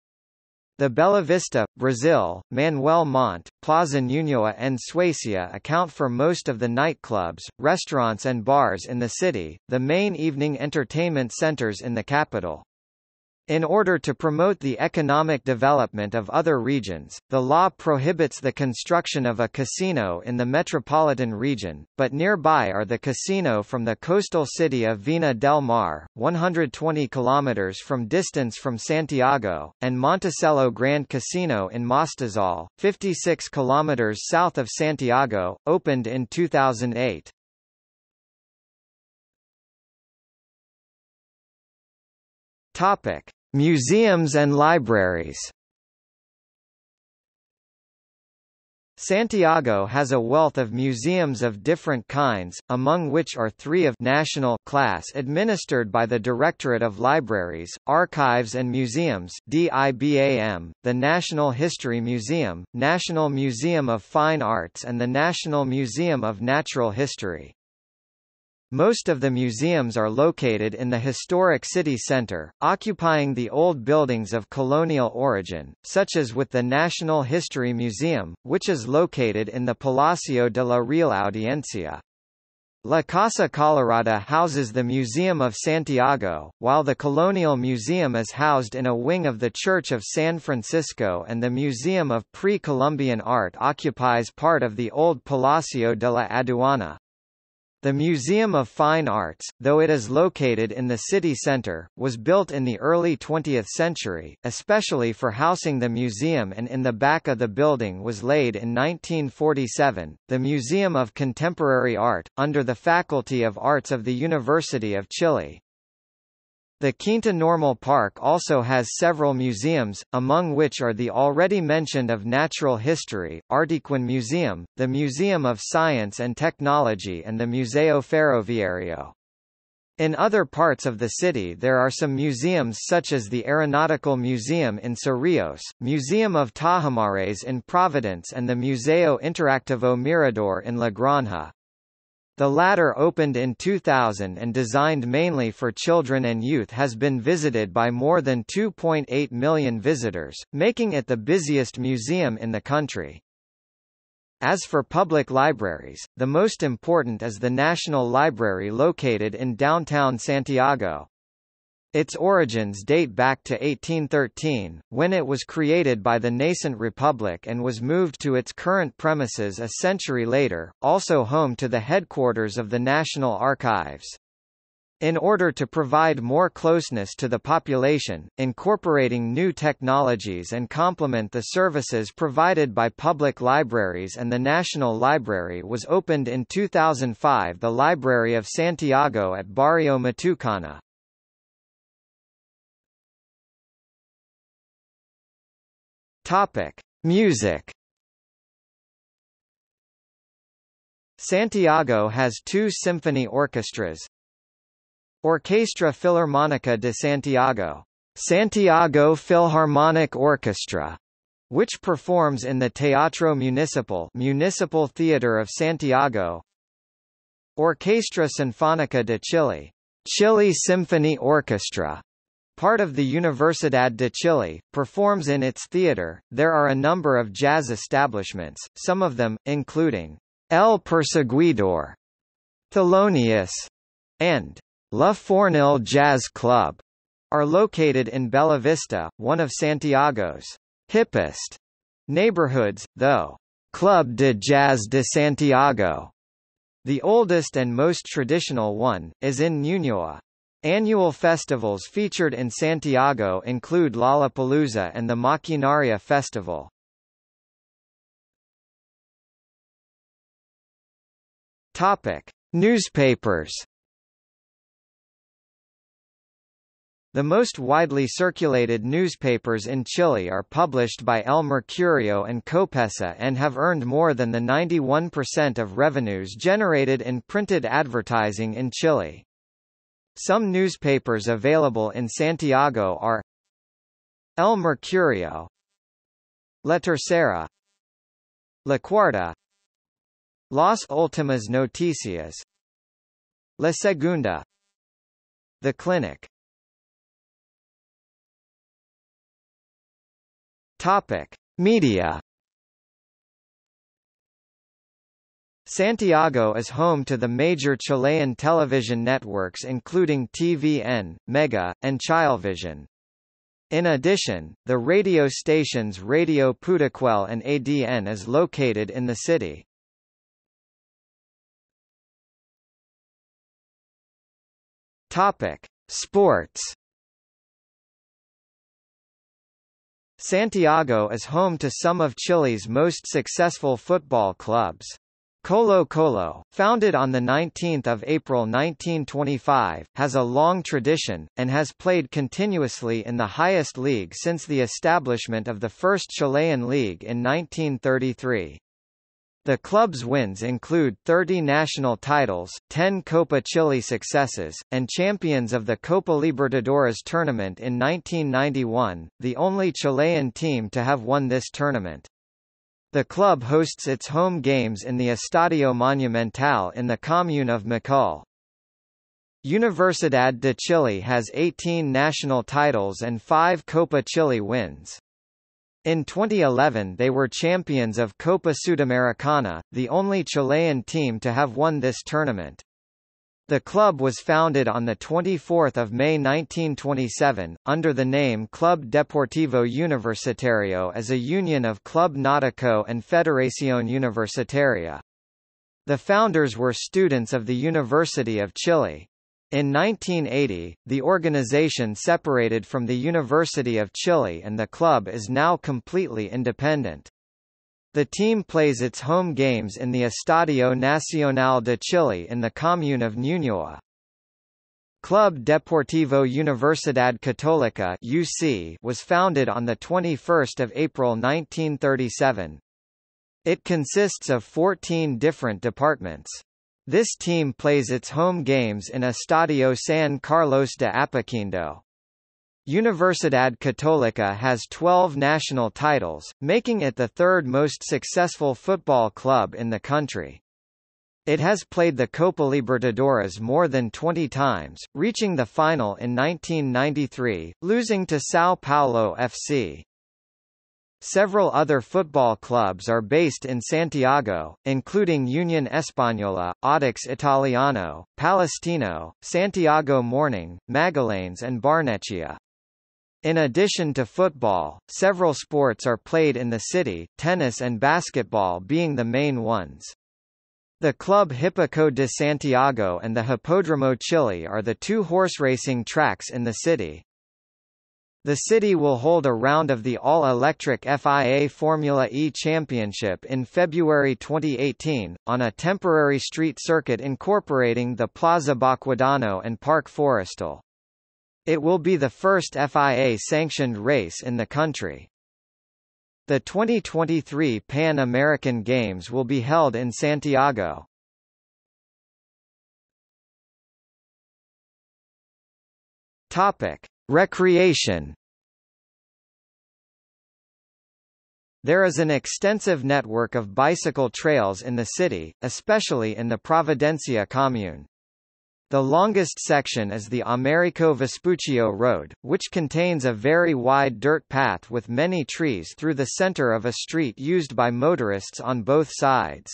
The Bela Vista, Brazil, Manuel Montt, Plaza Ñuñoa and Suecia account for most of the nightclubs, restaurants and bars in the city, the main evening entertainment centers in the capital. In order to promote the economic development of other regions, the law prohibits the construction of a casino in the metropolitan region, but nearby are the casino from the coastal city of Viña del Mar, one hundred twenty kilometers from distance from Santiago, and Monticello Grand Casino in Mostazal, fifty-six kilometers south of Santiago, opened in two thousand eight. Topic: Museums and libraries. Santiago has a wealth of museums of different kinds, among which are three of national class administered by the Directorate of Libraries, Archives and Museums (D I B A M), the National History Museum, National Museum of Fine Arts and the National Museum of Natural History. Most of the museums are located in the historic city center, occupying the old buildings of colonial origin, such as with the National History Museum, which is located in the Palacio de la Real Audiencia. La Casa Colorada houses the Museum of Santiago, while the Colonial Museum is housed in a wing of the Church of San Francisco, and the Museum of Pre-Columbian Art occupies part of the old Palacio de la Aduana. The Museum of Fine Arts, though it is located in the city center, was built in the early twentieth century, especially for housing the museum, and in the back of the building was laid in nineteen forty-seven, the Museum of Contemporary Art, under the Faculty of Arts of the University of Chile. The Quinta Normal Park also has several museums, among which are the already mentioned of Natural History, Artiquin Museum, the Museum of Science and Technology, and the Museo Ferroviario. In other parts of the city there are some museums such as the Aeronautical Museum in Cerrillos, Museum of Tajamares in Providence, and the Museo Interactivo Mirador in La Granja. The latter opened in two thousand and designed mainly for children and youth, has been visited by more than two point eight million visitors, making it the busiest museum in the country. As for public libraries, the most important is the National Library located in downtown Santiago. Its origins date back to eighteen thirteen, when it was created by the nascent republic and was moved to its current premises a century later, also home to the headquarters of the National Archives. In order to provide more closeness to the population, incorporating new technologies and complement the services provided by public libraries and the National Library, was opened in two thousand five the Library of Santiago at Barrio Matucana. Topic: Music. Santiago has two symphony orchestras: Orquestra Filarmónica de Santiago, Santiago Philharmonic Orchestra, which performs in the Teatro Municipal, Municipal Theater of Santiago; Orquestra Sinfónica de Chile, Chile Symphony Orchestra, part of the Universidad de Chile, performs in its theater. There are a number of jazz establishments, some of them, including El Perseguidor, Thelonious, and La Fornil Jazz Club, are located in Bella Vista, one of Santiago's hippest neighborhoods, though Club de Jazz de Santiago, the oldest and most traditional one, is in Ñuñoa. Annual festivals featured in Santiago include Lollapalooza and the Maquinaria Festival. Topic: Newspapers. The most widely circulated newspapers in Chile are published by El Mercurio and Copesa, and have earned more than the ninety-one percent of revenues generated in printed advertising in Chile. Some newspapers available in Santiago are El Mercurio, La Tercera, La Cuarta, Las Últimas Noticias, La Segunda, The Clinic. Topic: Media. Santiago is home to the major Chilean television networks including T V N, Mega, and Chilevisión. In addition, the radio stations Radio Pudahuel and A D N is located in the city. Topic: Sports. Santiago is home to some of Chile's most successful football clubs. Colo Colo, founded on the nineteenth of April nineteen twenty-five, has a long tradition, and has played continuously in the highest league since the establishment of the first Chilean league in nineteen thirty-three. The club's wins include thirty national titles, ten Copa Chile successes, and champions of the Copa Libertadores tournament in nineteen ninety-one, the only Chilean team to have won this tournament. The club hosts its home games in the Estadio Monumental in the commune of Macul. Universidad de Chile has eighteen national titles and five Copa Chile wins. In twenty eleven they were champions of Copa Sudamericana, the only Chilean team to have won this tournament. The club was founded on the twenty-fourth of May nineteen twenty-seven, under the name Club Deportivo Universitario as a union of Club Náutico and Federación Universitaria. The founders were students of the University of Chile. In nineteen eighty, the organization separated from the University of Chile and the club is now completely independent. The team plays its home games in the Estadio Nacional de Chile in the commune of Ñuñoa. Club Deportivo Universidad Católica (U C) was founded on the twenty-first of April nineteen thirty-seven. It consists of fourteen different departments. This team plays its home games in Estadio San Carlos de Apoquindo. Universidad Católica has twelve national titles, making it the third most successful football club in the country. It has played the Copa Libertadores more than twenty times, reaching the final in nineteen ninety-three, losing to São Paulo F C. Several other football clubs are based in Santiago, including Unión Española, Audax Italiano, Palestino, Santiago Morning, Magallanes and Barnechea. In addition to football, several sports are played in the city, tennis and basketball being the main ones. The Club Hípico de Santiago and the Hipódromo Chile are the two horse racing tracks in the city. The city will hold a round of the all-electric F I A Formula E Championship in February twenty eighteen, on a temporary street circuit incorporating the Plaza Baquedano and Parque Forestal. It will be the first F I A-sanctioned race in the country. The twenty twenty-three Pan American Games will be held in Santiago. Topic: Recreation. There is an extensive network of bicycle trails in the city, especially in the Providencia commune. The longest section is the Americo Vespuccio Road, which contains a very wide dirt path with many trees through the center of a street used by motorists on both sides.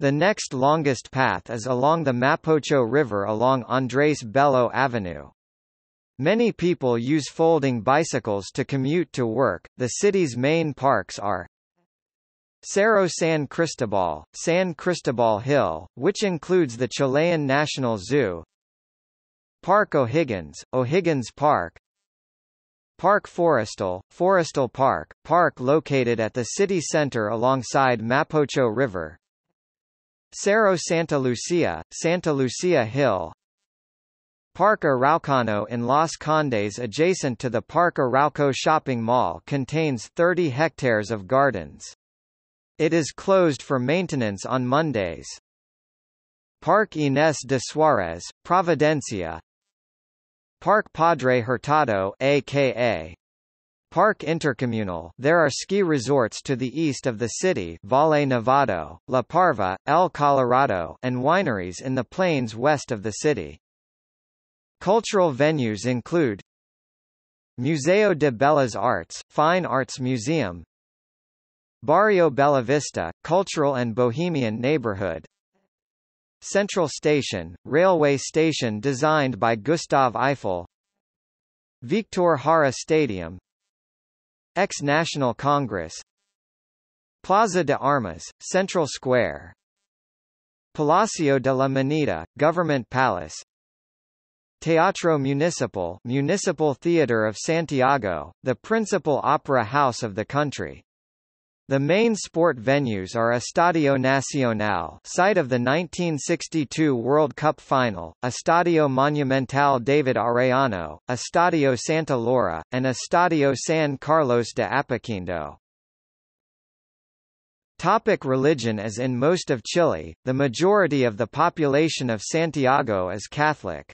The next longest path is along the Mapocho River along Andrés Bello Avenue. Many people use folding bicycles to commute to work. The city's main parks are Cerro San Cristobal, San Cristobal Hill, which includes the Chilean National Zoo, Parque O'Higgins, O'Higgins Park, Parque Forestal, Forestal Park, park located at the city center alongside Mapocho River, Cerro Santa Lucia, Santa Lucia Hill, Parque Araucano in Las Condes adjacent to the Parque Arauco shopping mall contains thirty hectares of gardens. It is closed for maintenance on Mondays. Parque Inés de Suárez, Providencia, Parque Padre Hurtado aka Parque Intercommunal. There are ski resorts to the east of the city, Valle Nevado, La Parva, El Colorado, and wineries in the plains west of the city. Cultural venues include Museo de Bellas Artes, Fine Arts Museum, Barrio Bella Vista, Cultural and Bohemian Neighborhood, Central Station, Railway Station designed by Gustave Eiffel, Victor Jara Stadium, Ex-National Congress, Plaza de Armas, Central Square, Palacio de la Moneda, Government Palace, Teatro Municipal, Municipal Theatre of Santiago, the principal opera house of the country. The main sport venues are Estadio Nacional, site of the nineteen sixty-two World Cup final, Estadio Monumental David Arellano, Estadio Santa Laura, and Estadio San Carlos de Apoquindo. Topic: religion. As in most of Chile, the majority of the population of Santiago is Catholic.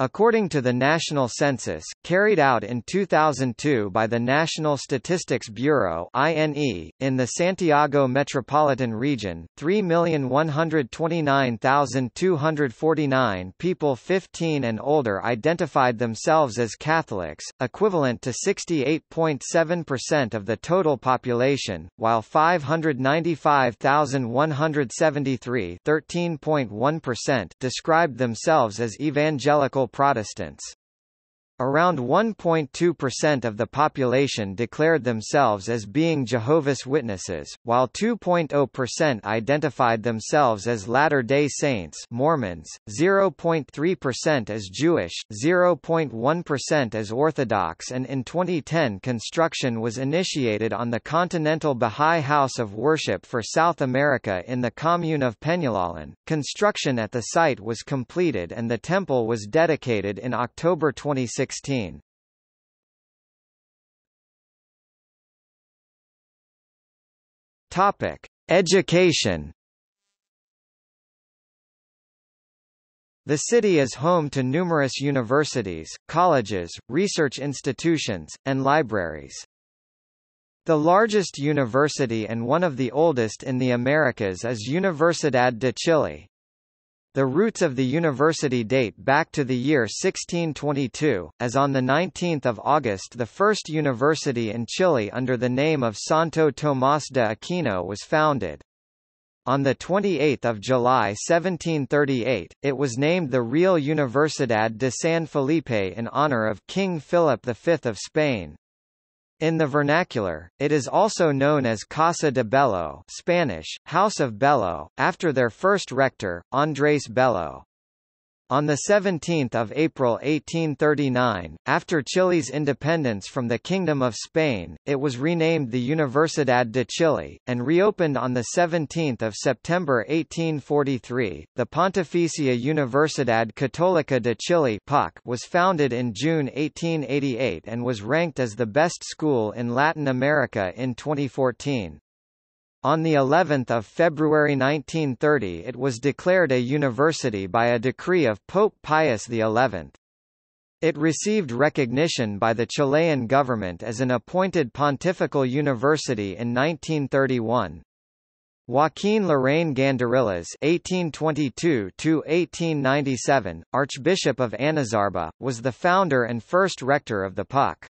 According to the National Census, carried out in two thousand two by the National Statistics Bureau (I N E), in the Santiago metropolitan region, three million one hundred twenty-nine thousand two hundred forty-nine people fifteen and older identified themselves as Catholics, equivalent to sixty-eight point seven percent of the total population, while five hundred ninety-five thousand one hundred seventy-three (thirteen point one percent) described themselves as evangelical Protestants. Around one point two percent of the population declared themselves as being Jehovah's Witnesses, while two point zero percent identified themselves as Latter-day Saints Mormons, zero point three percent as Jewish, zero point one percent as Orthodox, and in twenty ten construction was initiated on the Continental Baha'i House of Worship for South America in the commune of Peñalolén. Construction at the site was completed and the temple was dedicated in October twenty sixteen. Topic: Education. The city is home to numerous universities, colleges, research institutions, and libraries. The largest university and one of the oldest in the Americas is Universidad de Chile. The roots of the university date back to the year sixteen twenty-two, as on the nineteenth of August the first university in Chile under the name of Santo Tomás de Aquino was founded. On the twenty-eighth of July seventeen thirty-eight, it was named the Real Universidad de San Felipe in honor of King Philip the Fifth of Spain. In the vernacular, it is also known as Casa de Bello, Spanish, House of Bello, after their first rector, Andrés Bello. On the seventeenth of April eighteen thirty-nine, after Chile's independence from the Kingdom of Spain, it was renamed the Universidad de Chile, and reopened on the seventeenth of September eighteen forty-three. The Pontificia Universidad Católica de Chile was founded in June eighteen eighty-eight and was ranked as the best school in Latin America in twenty fourteen. On the eleventh of February nineteen thirty, it was declared a university by a decree of Pope Pius the Eleventh. It received recognition by the Chilean government as an appointed pontifical university in nineteen thirty-one. Joaquín Larraín Gandarillas (eighteen twenty-two to eighteen ninety-seven), Archbishop of Anazarba, was the founder and first rector of the P U C.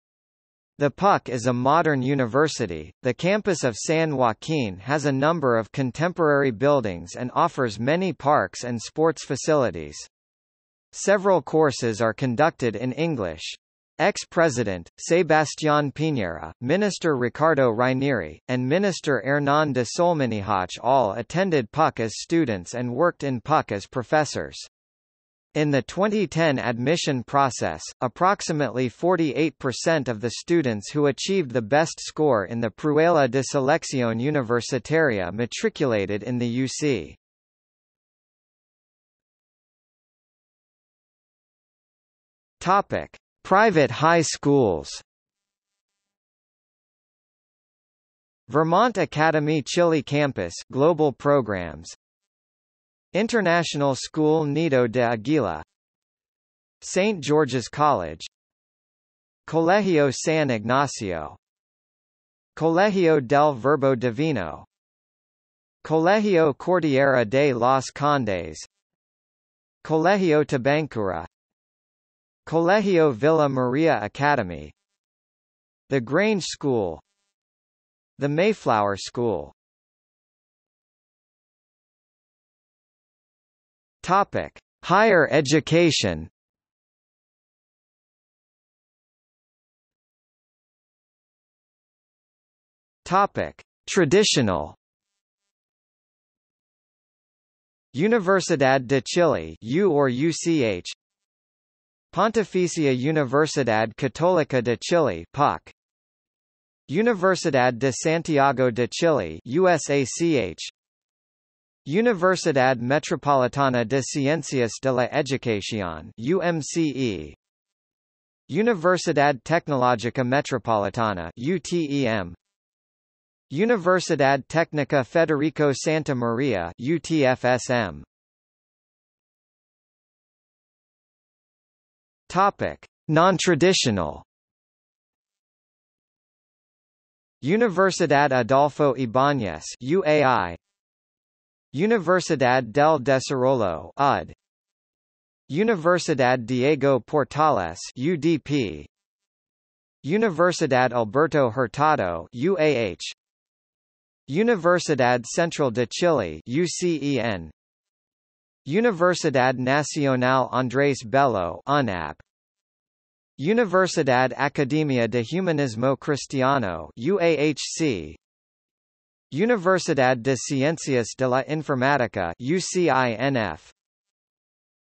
The P U C is a modern university. The campus of San Joaquin has a number of contemporary buildings and offers many parks and sports facilities. Several courses are conducted in English. Ex-President, Sebastián Piñera, Minister Ricardo Ranieri, and Minister Hernán de Solmanihoch all attended P U C as students and worked in P U C as professors. In the twenty ten admission process, approximately forty-eight percent of the students who achieved the best score in the Prueba de Selección Universitaria matriculated in the U C. Topic: Private high schools. Vermont Academy Chile Campus Global Programs. International School Nido de Aguila, Saint George's College, Colegio San Ignacio, Colegio del Verbo Divino, Colegio Cordillera de los Condes, Colegio Tabancura, Colegio Villa Maria Academy, The Grange School, The Mayflower School. Topic: Higher education. Topic: Traditional. Universidad de Chile (U or U C H), Pontificia Universidad Católica de Chile (P U C), Universidad de Santiago de Chile (U S A C H). Universidad Metropolitana de Ciencias de la Educación (U M C E), Universidad Tecnológica Metropolitana (U T E M), Universidad Técnica Federico Santa Maria (U T F S M). Topic: Nontraditional. Universidad Adolfo Ibáñez (U A I), Universidad del Desarrollo (U D), Universidad Diego Portales (U D P), Universidad Alberto Hurtado (U A H), Universidad Central de Chile (U C E N), Universidad Nacional Andrés Bello (U N A B), Universidad Academia de Humanismo Cristiano (U A H C), Universidad de Ciencias de la Informática (U C I N F),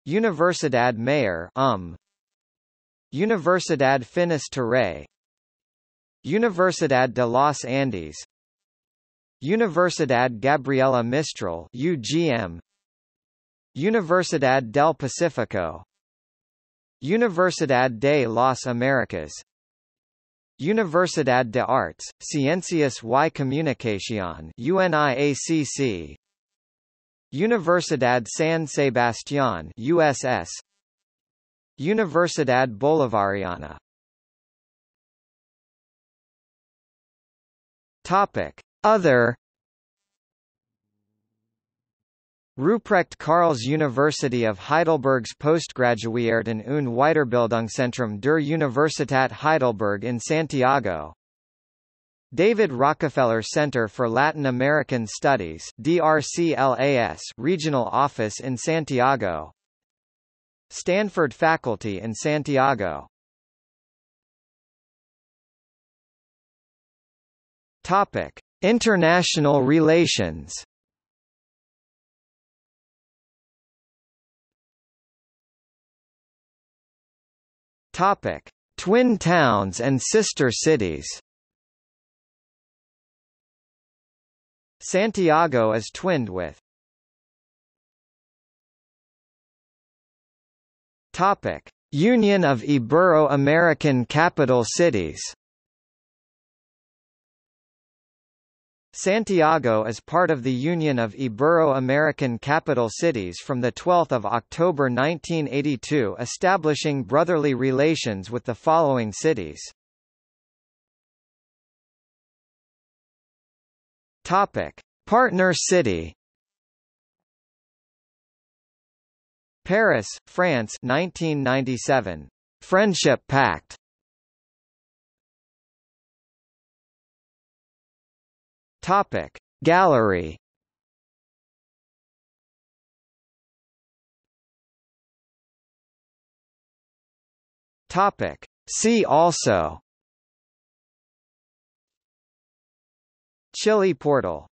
Universidad Mayor (U M), Universidad Finis Terrae, Universidad de los Andes, Universidad Gabriela Mistral (U G M), Universidad del Pacífico, Universidad de las Américas, Universidad de Artes, Ciencias y Comunicación (U N I A C C), Universidad San Sebastián (U S S), Universidad Bolivariana. Topic: Other. Ruprecht Karls University of Heidelberg's Postgraduierten und Weiterbildungszentrum der Universität Heidelberg in Santiago. David Rockefeller Center for Latin American Studies D R C L A S Regional Office in Santiago. Stanford Faculty in Santiago. Topic: International Relations. Topic: Twin towns and sister cities. Santiago is twinned with. Topic: Union of Ibero-American Capital Cities. Santiago is part of the Union of Ibero-American Capital Cities from the twelfth of October nineteen eighty-two, establishing brotherly relations with the following cities. Topic: Partner city. Paris, France, nineteen ninety-seven. Friendship Pact. Topic: Gallery. Topic: See also. Chile portal.